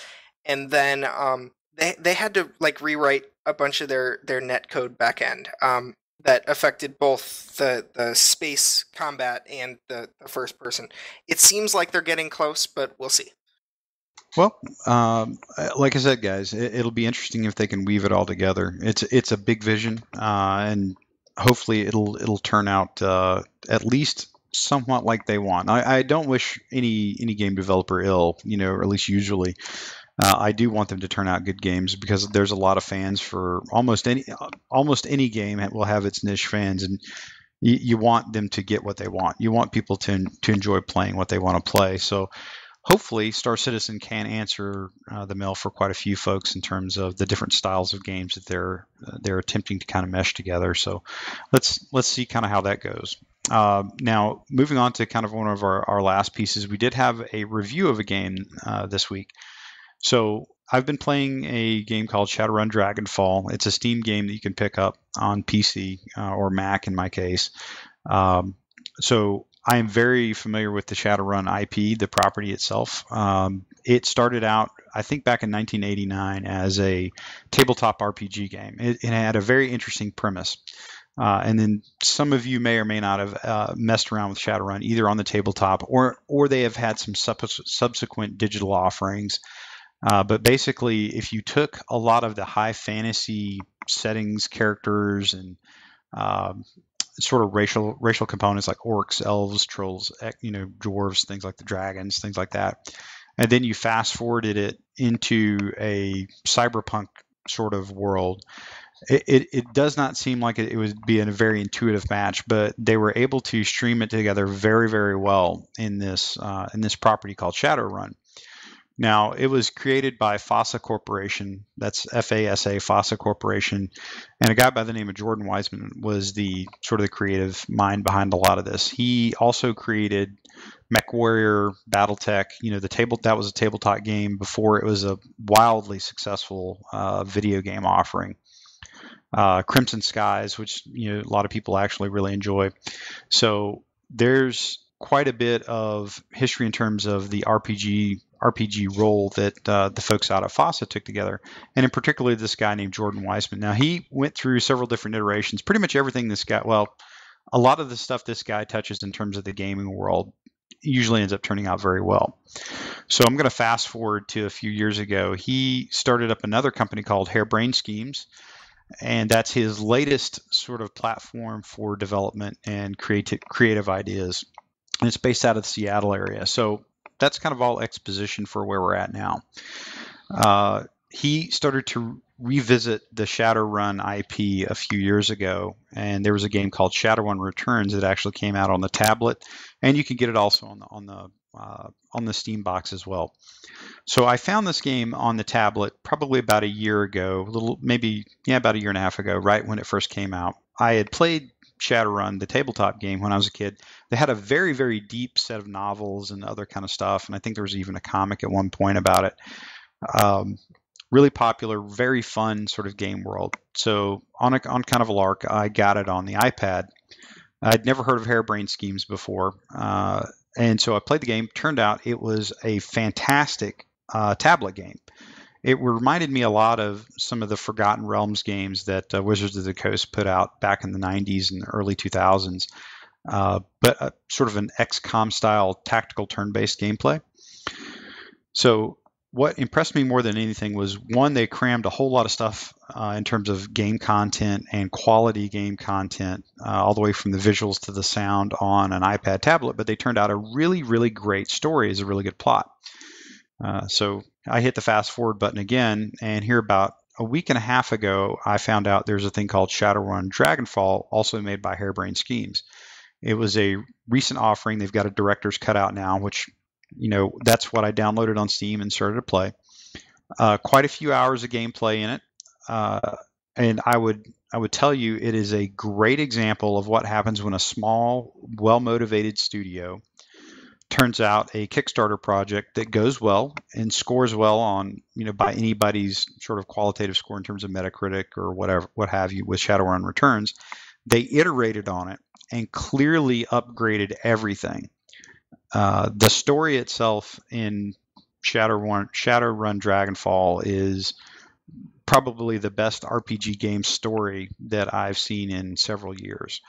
and then um they they had to like rewrite a bunch of their, their netcode backend um, that affected both the, the space combat and the, the first person. It seems like they're getting close, but we'll see. Well, um, like I said, guys, it, it'll be interesting if they can weave it all together. It's it's a big vision, uh, and hopefully it'll it'll turn out uh, at least somewhat like they want. I, I don't wish any any game developer ill, you know, or at least usually. Uh, I do want them to turn out good games because there's a lot of fans for almost any almost any game will have its niche fans, and you, you want them to get what they want. You want people to to enjoy playing what they want to play. So. Hopefully, Star Citizen can answer uh, the mail for quite a few folks in terms of the different styles of games that they're uh, they're attempting to kind of mesh together. So let's let's see kind of how that goes. Uh, now, moving on to kind of one of our, our last pieces, we did have a review of a game uh, this week. So I've been playing a game called Shadowrun Dragonfall. It's a Steam game that you can pick up on P C uh, or Mac in my case. Um, so... I am very familiar with the Shadowrun I P, the property itself. Um, it started out, I think, back in nineteen eighty-nine as a tabletop R P G game. It, it had a very interesting premise. Uh, and then some of you may or may not have uh, messed around with Shadowrun, either on the tabletop or or they have had some sub subsequent digital offerings. Uh, but basically, if you took a lot of the high fantasy settings, characters, and uh, sort of racial racial components like orcs, elves, trolls, you know, dwarves, things like the dragons, things like that. And then you fast forwarded it into a cyberpunk sort of world. It, it, it does not seem like it, it would be in a very intuitive match, but they were able to stream it together very, very well in this uh, in this property called Shadowrun. Now, it was created by FASA Corporation. That's F A S A, FASA Corporation. And a guy by the name of Jordan Wiseman was the sort of the creative mind behind a lot of this. He also created MechWarrior, BattleTech. You know, the table that was a tabletop game before it was a wildly successful uh, video game offering. Uh, Crimson Skies, which you know a lot of people actually really enjoy. So there's quite a bit of history in terms of the R P G R P G role that uh, the folks out of FASA took together, and in particular this guy named Jordan Weissman. Now he went through several different iterations. Pretty much everything this guy, well, a lot of the stuff this guy touches in terms of the gaming world usually ends up turning out very well. So I'm going to fast forward to a few years ago. He started up another company called Harebrained Schemes, and that's his latest sort of platform for development and creative creative ideas. And it's based out of the Seattle area. So that's kind of all exposition for where we're at now. Uh, he started to revisit the Shadowrun I P a few years ago, and there was a game called Shadowrun Returns that actually came out on the tablet, and you can get it also on the on the uh, on the Steam box as well. So I found this game on the tablet probably about a year ago, a little maybe yeah about a year and a half ago, right when it first came out. I had played Shadowrun, the tabletop game, when I was a kid. They had a very, very deep set of novels and other kind of stuff, and I think there was even a comic at one point about it. Um, really popular, very fun sort of game world. So on a, on kind of a lark, I got it on the iPad. I'd never heard of Harebrained Schemes before, uh, and so I played the game. Turned out it was a fantastic uh, tablet game. It reminded me a lot of some of the Forgotten Realms games that uh, Wizards of the Coast put out back in the nineties and the early two thousands, uh, but a, sort of an X COM style tactical turn-based gameplay. So what impressed me more than anything was, one, they crammed a whole lot of stuff uh, in terms of game content and quality game content, uh, all the way from the visuals to the sound on an iPad tablet, but they turned out a really, really great story as a really good plot. Uh, so I hit the fast forward button again, and here about a week and a half ago, I found out there's a thing called Shadowrun Dragonfall, also made by Harebrained Schemes. It was a recent offering. They've got a director's cutout now, which, you know, that's what I downloaded on Steam and started to play. Uh, quite a few hours of gameplay in it, uh, and I would I would tell you it is a great example of what happens when a small, well-motivated studio turns out a Kickstarter project that goes well and scores well on, you know, by anybody's sort of qualitative score in terms of Metacritic or whatever, what have you, with Shadowrun Returns. They iterated on it and clearly upgraded everything. Uh, the story itself in Shadowrun, Shadowrun Dragonfall is probably the best R P G game story that I've seen in several years.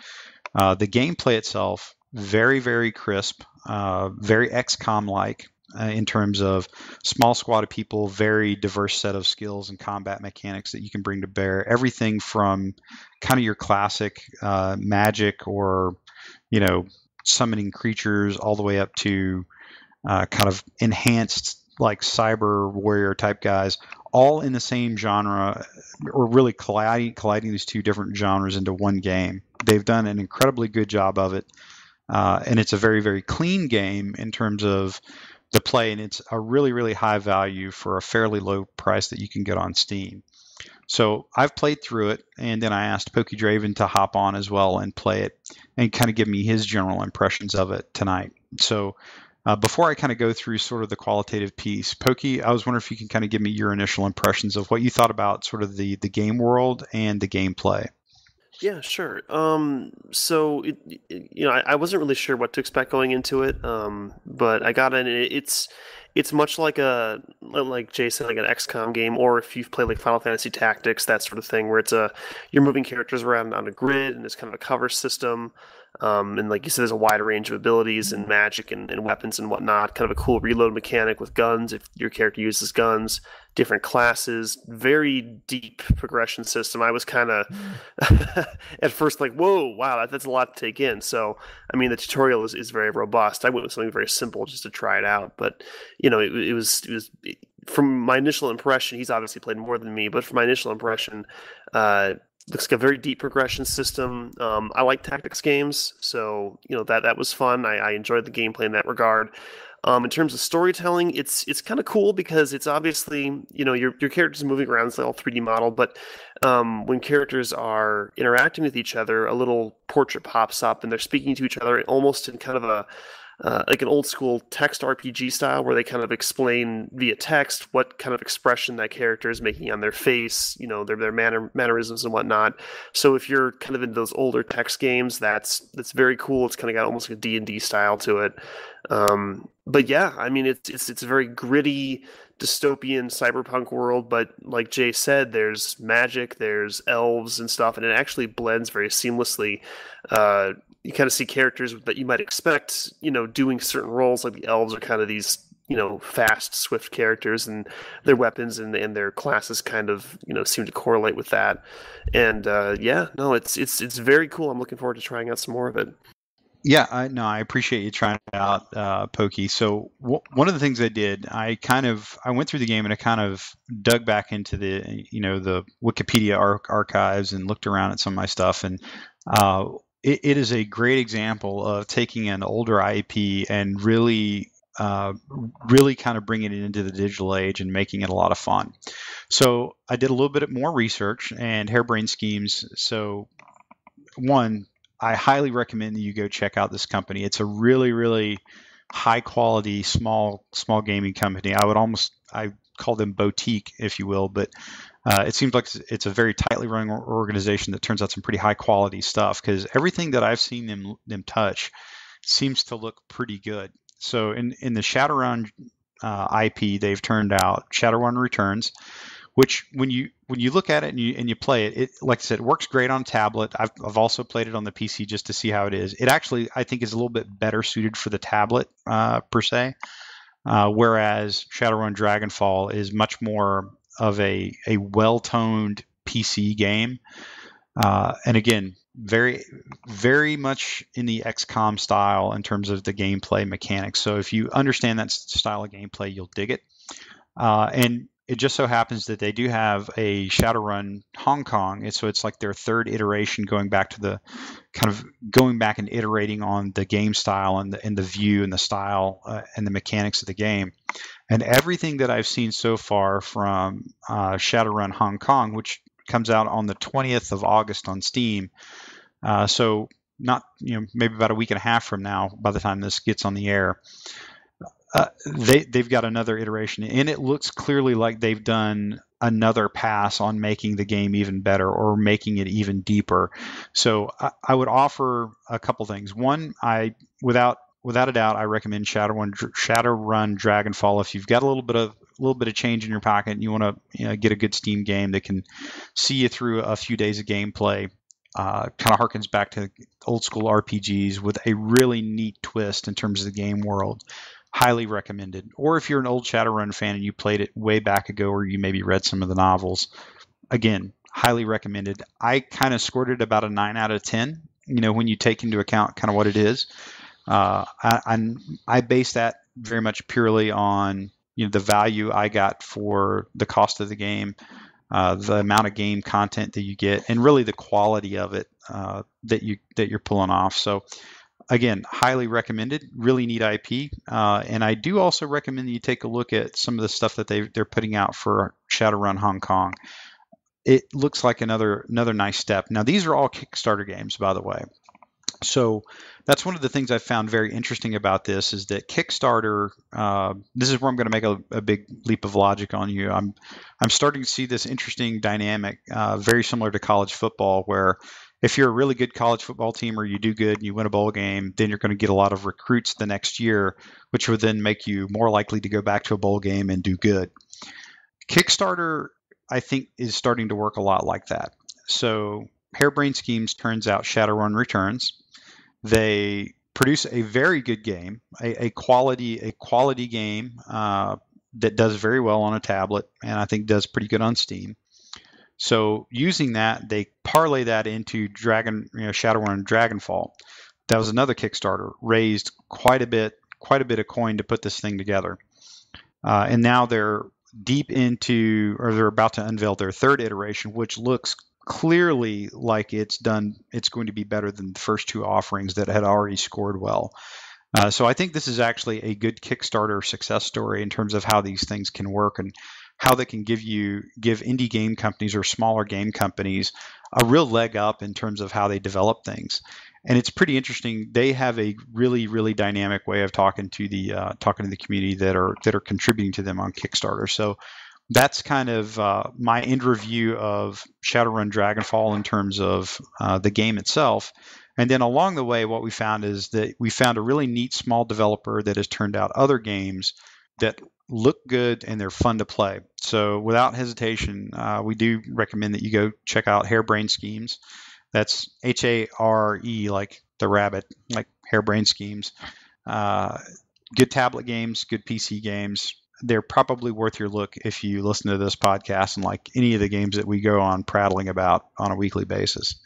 Uh, the gameplay itself, very, very crisp, uh, very X COM-like. uh, in terms of small squad of people, very diverse set of skills and combat mechanics that you can bring to bear. Everything from kind of your classic uh, magic or, you know, summoning creatures all the way up to uh, kind of enhanced like cyber warrior type guys, all in the same genre, or really colliding, colliding these two different genres into one game. They've done an incredibly good job of it. Uh, and it's a very, very clean game in terms of the play. And it's a really, really high value for a fairly low price that you can get on Steam. So I've played through it, and then I asked Pokey Draven to hop on as well and play it and kind of give me his general impressions of it tonight. So uh, before I kind of go through sort of the qualitative piece, Pokey, I was wondering if you can kind of give me your initial impressions of what you thought about sort of the, the game world and the gameplay. Yeah, sure. Um, so, it, it, you know, I, I wasn't really sure what to expect going into it, um, but I got in. It, it's it's much like a like Jay said, like an X COM game, or if you've played like Final Fantasy Tactics, that sort of thing, where it's a you're moving characters around on a grid, and it's kind of a cover system, um, and like you said, there's a wide range of abilities and magic and, and weapons and whatnot. Kind of a cool reload mechanic with guns if your character uses guns. Different classes, very deep progression system. I was kind of at first like, whoa, wow, that, that's a lot to take in. So, I mean, the tutorial is, is very robust. I went with something very simple just to try it out. But, you know, it, it was, it was it, from my initial impression, he's obviously played more than me, but from my initial impression, uh, looks like a very deep progression system. Um, I like tactics games, so, you know, that, that was fun. I, I enjoyed the gameplay in that regard. Um, in terms of storytelling, it's it's kind of cool because it's obviously, you know, your your characters moving around, it's all three D model, but um, when characters are interacting with each other, a little portrait pops up and they're speaking to each other almost in kind of a uh, like an old school text R P G style, where they kind of explain via text what kind of expression that character is making on their face, you know, their their manner, mannerisms and whatnot. So if you're kind of into those older text games, that's that's very cool. It's kind of got almost like a D and D style to it. Um, but yeah, I mean, it's, it's, it's a very gritty dystopian cyberpunk world, but like Jay said, there's magic, there's elves and stuff, and it actually blends very seamlessly. Uh, you kind of see characters that you might expect, you know, doing certain roles, like the elves are kind of these, you know, fast, swift characters, and their weapons and, and their classes kind of, you know, seem to correlate with that. And, uh, yeah, no, it's, it's, it's very cool. I'm looking forward to trying out some more of it. Yeah, I, no, I appreciate you trying it out, uh, Pokey. So w one of the things I did, I kind of, I went through the game and I kind of dug back into the, you know, the Wikipedia ar archives and looked around at some of my stuff. And uh, it, it is a great example of taking an older I P and really, uh, really kind of bringing it into the digital age and making it a lot of fun. So I did a little bit more research and harebrained schemes. So one, I highly recommend that you go check out this company. It's a really, really high quality, small, small gaming company. I would almost, I call them boutique, if you will, but uh, it seems like it's a very tightly run organization that turns out some pretty high quality stuff, because everything that I've seen them, them touch seems to look pretty good. So in, in the Shadowrun uh, I P, they've turned out Shadowrun Returns, which when you when you look at it and you and you play it, it like I said, it works great on tablet. I've I've also played it on the P C just to see how it is. It actually I think is a little bit better suited for the tablet uh, per se, uh, whereas Shadowrun Dragonfall is much more of a a well-toned P C game, uh, and again, very very much in the X COM style in terms of the gameplay mechanics. So if you understand that style of gameplay, you'll dig it, uh, and it just so happens that they do have a Shadowrun Hong Kong. So it's like their third iteration, going back to the kind of going back and iterating on the game style and the, and the view and the style uh, and the mechanics of the game. And everything that I've seen so far from uh, Shadowrun Hong Kong, which comes out on the twentieth of August on Steam. Uh, so not, you know, maybe about a week and a half from now, by the time this gets on the air. Uh, they, they've got another iteration, and it looks clearly like they've done another pass on making the game even better or making it even deeper. So I, I would offer a couple things. One, I without without a doubt, I recommend Shadowrun Shadowrun Dragonfall if you've got a little bit of a little bit of change in your pocket and you want to you know, get a good Steam game that can see you through a few days of gameplay. Uh, kind of harkens back to old school R P Gs with a really neat twist in terms of the game world. highly recommended. Or if you're an old Shadowrun fan and you played it way back ago, or you maybe read some of the novels, again, highly recommended. I kind of scored it about a nine out of ten, you know, when you take into account kind of what it is. Uh, I, I'm, I base that very much purely on, you know, the value I got for the cost of the game, uh, the amount of game content that you get, and really the quality of it uh, that you that you're pulling off. So, again, highly recommended. Really neat I P, uh, and I do also recommend that you take a look at some of the stuff that they they're putting out for Shadowrun Hong Kong. It looks like another another nice step. Now, these are all Kickstarter games, by the way. So that's one of the things I found very interesting about this is that Kickstarter, uh, this is where I'm going to make a, a big leap of logic on you. I'm I'm starting to see this interesting dynamic, uh, very similar to college football, where if you're a really good college football team or you do good and you win a bowl game, then you're going to get a lot of recruits the next year, which would then make you more likely to go back to a bowl game and do good. Kickstarter, I think, is starting to work a lot like that. So Harebrained Schemes turns out Shadowrun Returns. They produce a very good game, a, a quality a quality game uh, that does very well on a tablet, and I think does pretty good on Steam. So using that, they parlay that into Dragon, you know, Shadowrun Dragonfall. That was another Kickstarter, raised quite a bit, quite a bit of coin to put this thing together, uh, and now they're deep into, or they're about to unveil their third iteration, which looks clearly like it's done, it's going to be better than the first two offerings that had already scored well. Uh, so I think this is actually a good Kickstarter success story in terms of how these things can work and how they can give you, give indie game companies or smaller game companies a real leg up in terms of how they develop things. And it's pretty interesting. They have a really, really dynamic way of talking to the, uh, talking to the community that are, that are contributing to them on Kickstarter. So that's kind of uh, my end review of Shadowrun Dragonfall in terms of uh, the game itself. And then along the way, what we found is that we found a really neat small developer that has turned out other games that look good and they're fun to play. So without hesitation, uh, we do recommend that you go check out Harebrained Schemes. That's H A R E, like the rabbit, like Harebrained Schemes. Uh, good tablet games, good P C games. They're probably worth your look if you listen to this podcast and like any of the games that we go on prattling about on a weekly basis.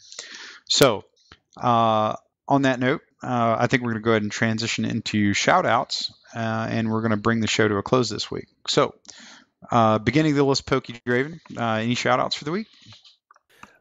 So uh, on that note, uh, I think we're going to go ahead and transition into shout outs, uh, and we're going to bring the show to a close this week. So uh, beginning the list, Pokey Draven, uh, any shout outs for the week?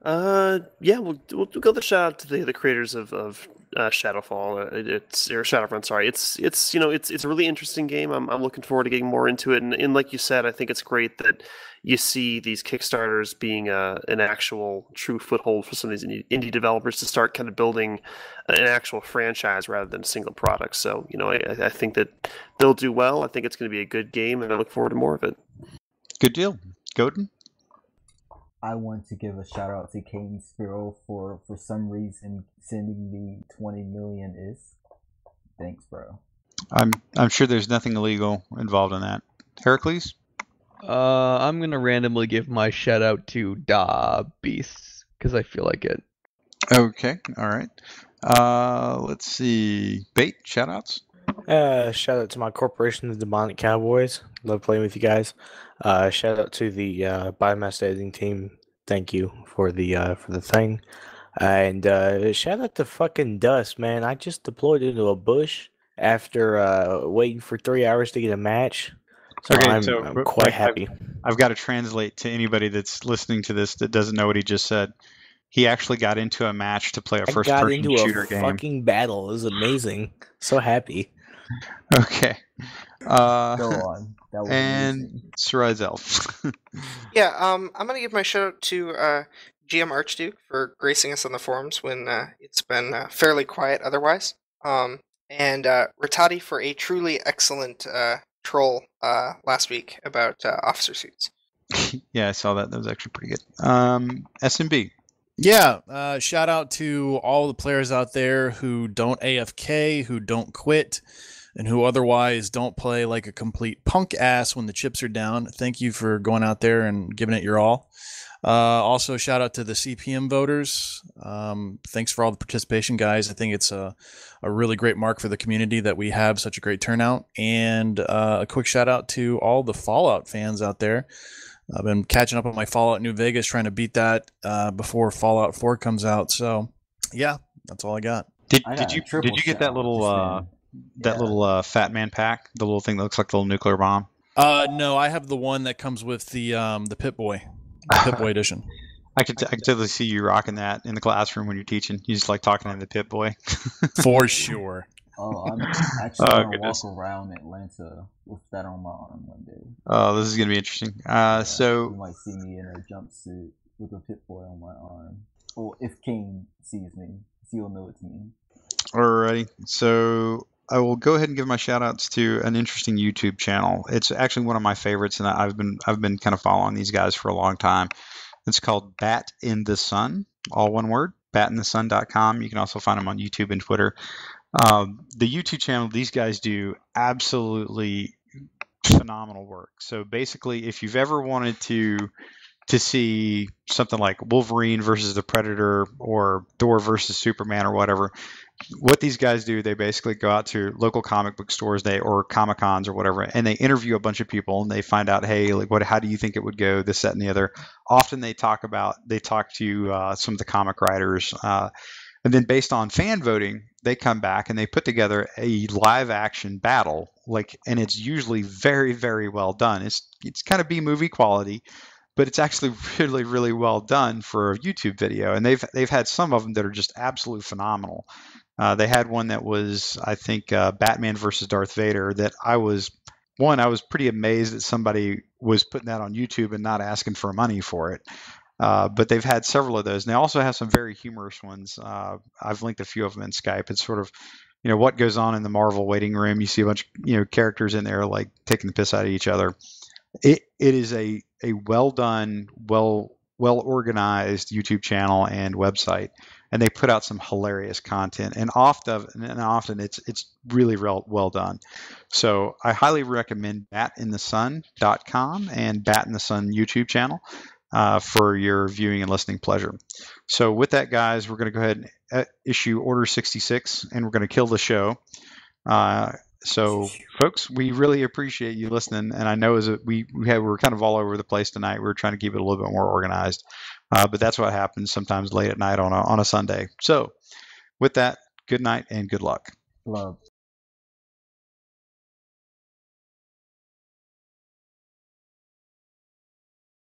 Uh, yeah, we'll, we'll go the shout out to the, the creators of, of uh, Shadowfall. It, it's or Shadowrun, sorry. It's it's you know it's it's a really interesting game. I'm I'm looking forward to getting more into it. And, and like you said, I think it's great that you see these Kickstarters being a, an actual true foothold for some of these indie developers to start kind of building an actual franchise rather than a single product. So you know, I, I think that they'll do well. I think it's going to be a good game, and I look forward to more of it. Good deal, Godin. I want to give a shout out to Caden Spiro for, for some reason, sending me twenty million is. Thanks, bro. I'm I'm sure there's nothing illegal involved in that. Heracles? Uh, I'm going to randomly give my shout out to Da Beasts because I feel like it. Okay. All right. Uh, let's see. Bait, shout outs? Uh, shout out to my corporation, the Demonic Cowboys. Love playing with you guys. Uh, shout out to the uh, Biomast editing team. Thank you for the uh, for the thing. And uh, shout out to fucking Dust, man. I just deployed into a bush after uh, waiting for three hours to get a match. So okay, I'm, so I'm quite happy. I've, I've got to translate to anybody that's listening to this that doesn't know what he just said. He actually got into a match to play a first-person shooter game. I got into a fucking battle. It was amazing. So happy. Okay. Uh, Go on. That was and Sarai Zel. yeah, um, I'm going to give my shout-out to uh, G M Archduke for gracing us on the forums when uh, it's been uh, fairly quiet otherwise. Um, and uh, Rattati for a truly excellent uh, troll uh, last week about uh, officer suits. yeah, I saw that. That was actually pretty good. Um, S M B. Yeah, uh, shout out to all the players out there who don't A F K, who don't quit, and who otherwise don't play like a complete punk ass when the chips are down. Thank you for going out there and giving it your all. Uh, also, shout out to the C P M voters. Um, thanks for all the participation, guys. I think it's a, a really great mark for the community that we have such a great turnout. And uh, a quick shout out to all the Fallout fans out there. I've been catching up on my Fallout New Vegas, trying to beat that uh, before Fallout four comes out. So, yeah, that's all I got. Did, I got did you did you get that little uh, that yeah. little uh, Fat Man pack? The little thing that looks like the little nuclear bomb. Uh, no, I have the one that comes with the um, the Pip Boy, the Pip Boy edition. I could I could totally see you rocking that in the classroom when you're teaching. You just like talking to the Pip Boy. For sure. Oh, I'm actually oh, going to walk around Atlanta with that on my arm one day. Oh, this is going to be interesting. Uh, yeah, so you might see me in a jumpsuit with a Pip Boy on my arm. Or if King sees me, he'll know it's me. Alrighty. So I will go ahead and give my shout-outs to an interesting YouTube channel. It's actually one of my favorites, and I've been I've been kind of following these guys for a long time. It's called Bat in the Sun, all one word, bat in the sun dot com. You can also find them on YouTube and Twitter. Um, the YouTube channel, these guys do absolutely phenomenal work. So basically, if you've ever wanted to to see something like Wolverine versus the Predator or Thor versus Superman or whatever, what these guys do, they basically go out to local comic book stores they or Comic Cons or whatever, and they interview a bunch of people and they find out, hey, like what, how do you think it would go? This, that, and the other. Often they talk about, they talk to uh, some of the comic writers. Uh, And then based on fan voting, they come back and they put together a live action battle, like, and it's usually very, very well done. It's it's kind of B movie quality, but it's actually really, really well done for a YouTube video. And they've they've had some of them that are just absolutely phenomenal. Uh, they had one that was, I think, uh, Batman versus Darth Vader that I was one. I was pretty amazed that somebody was putting that on YouTube and not asking for money for it. Uh, but they've had several of those. And they also have some very humorous ones. Uh, I've linked a few of them in Skype. It's sort of, you know, what goes on in the Marvel waiting room. You see a bunch of, you know, characters in there like taking the piss out of each other. It It is a, a well done, well well organized YouTube channel and website. And they put out some hilarious content. And often, and often it's it's really real, well done. So I highly recommend bat in the sun dot com and Bat in the Sun YouTube channel. Uh, for your viewing and listening pleasure. So with that, guys, we're going to go ahead and issue Order sixty-six, and we're going to kill the show. Uh, so, folks, we really appreciate you listening, and I know as a, we we, have, we were kind of all over the place tonight. We were trying to keep it a little bit more organized, uh, but that's what happens sometimes late at night on a, on a Sunday. So with that, good night and good luck. Love.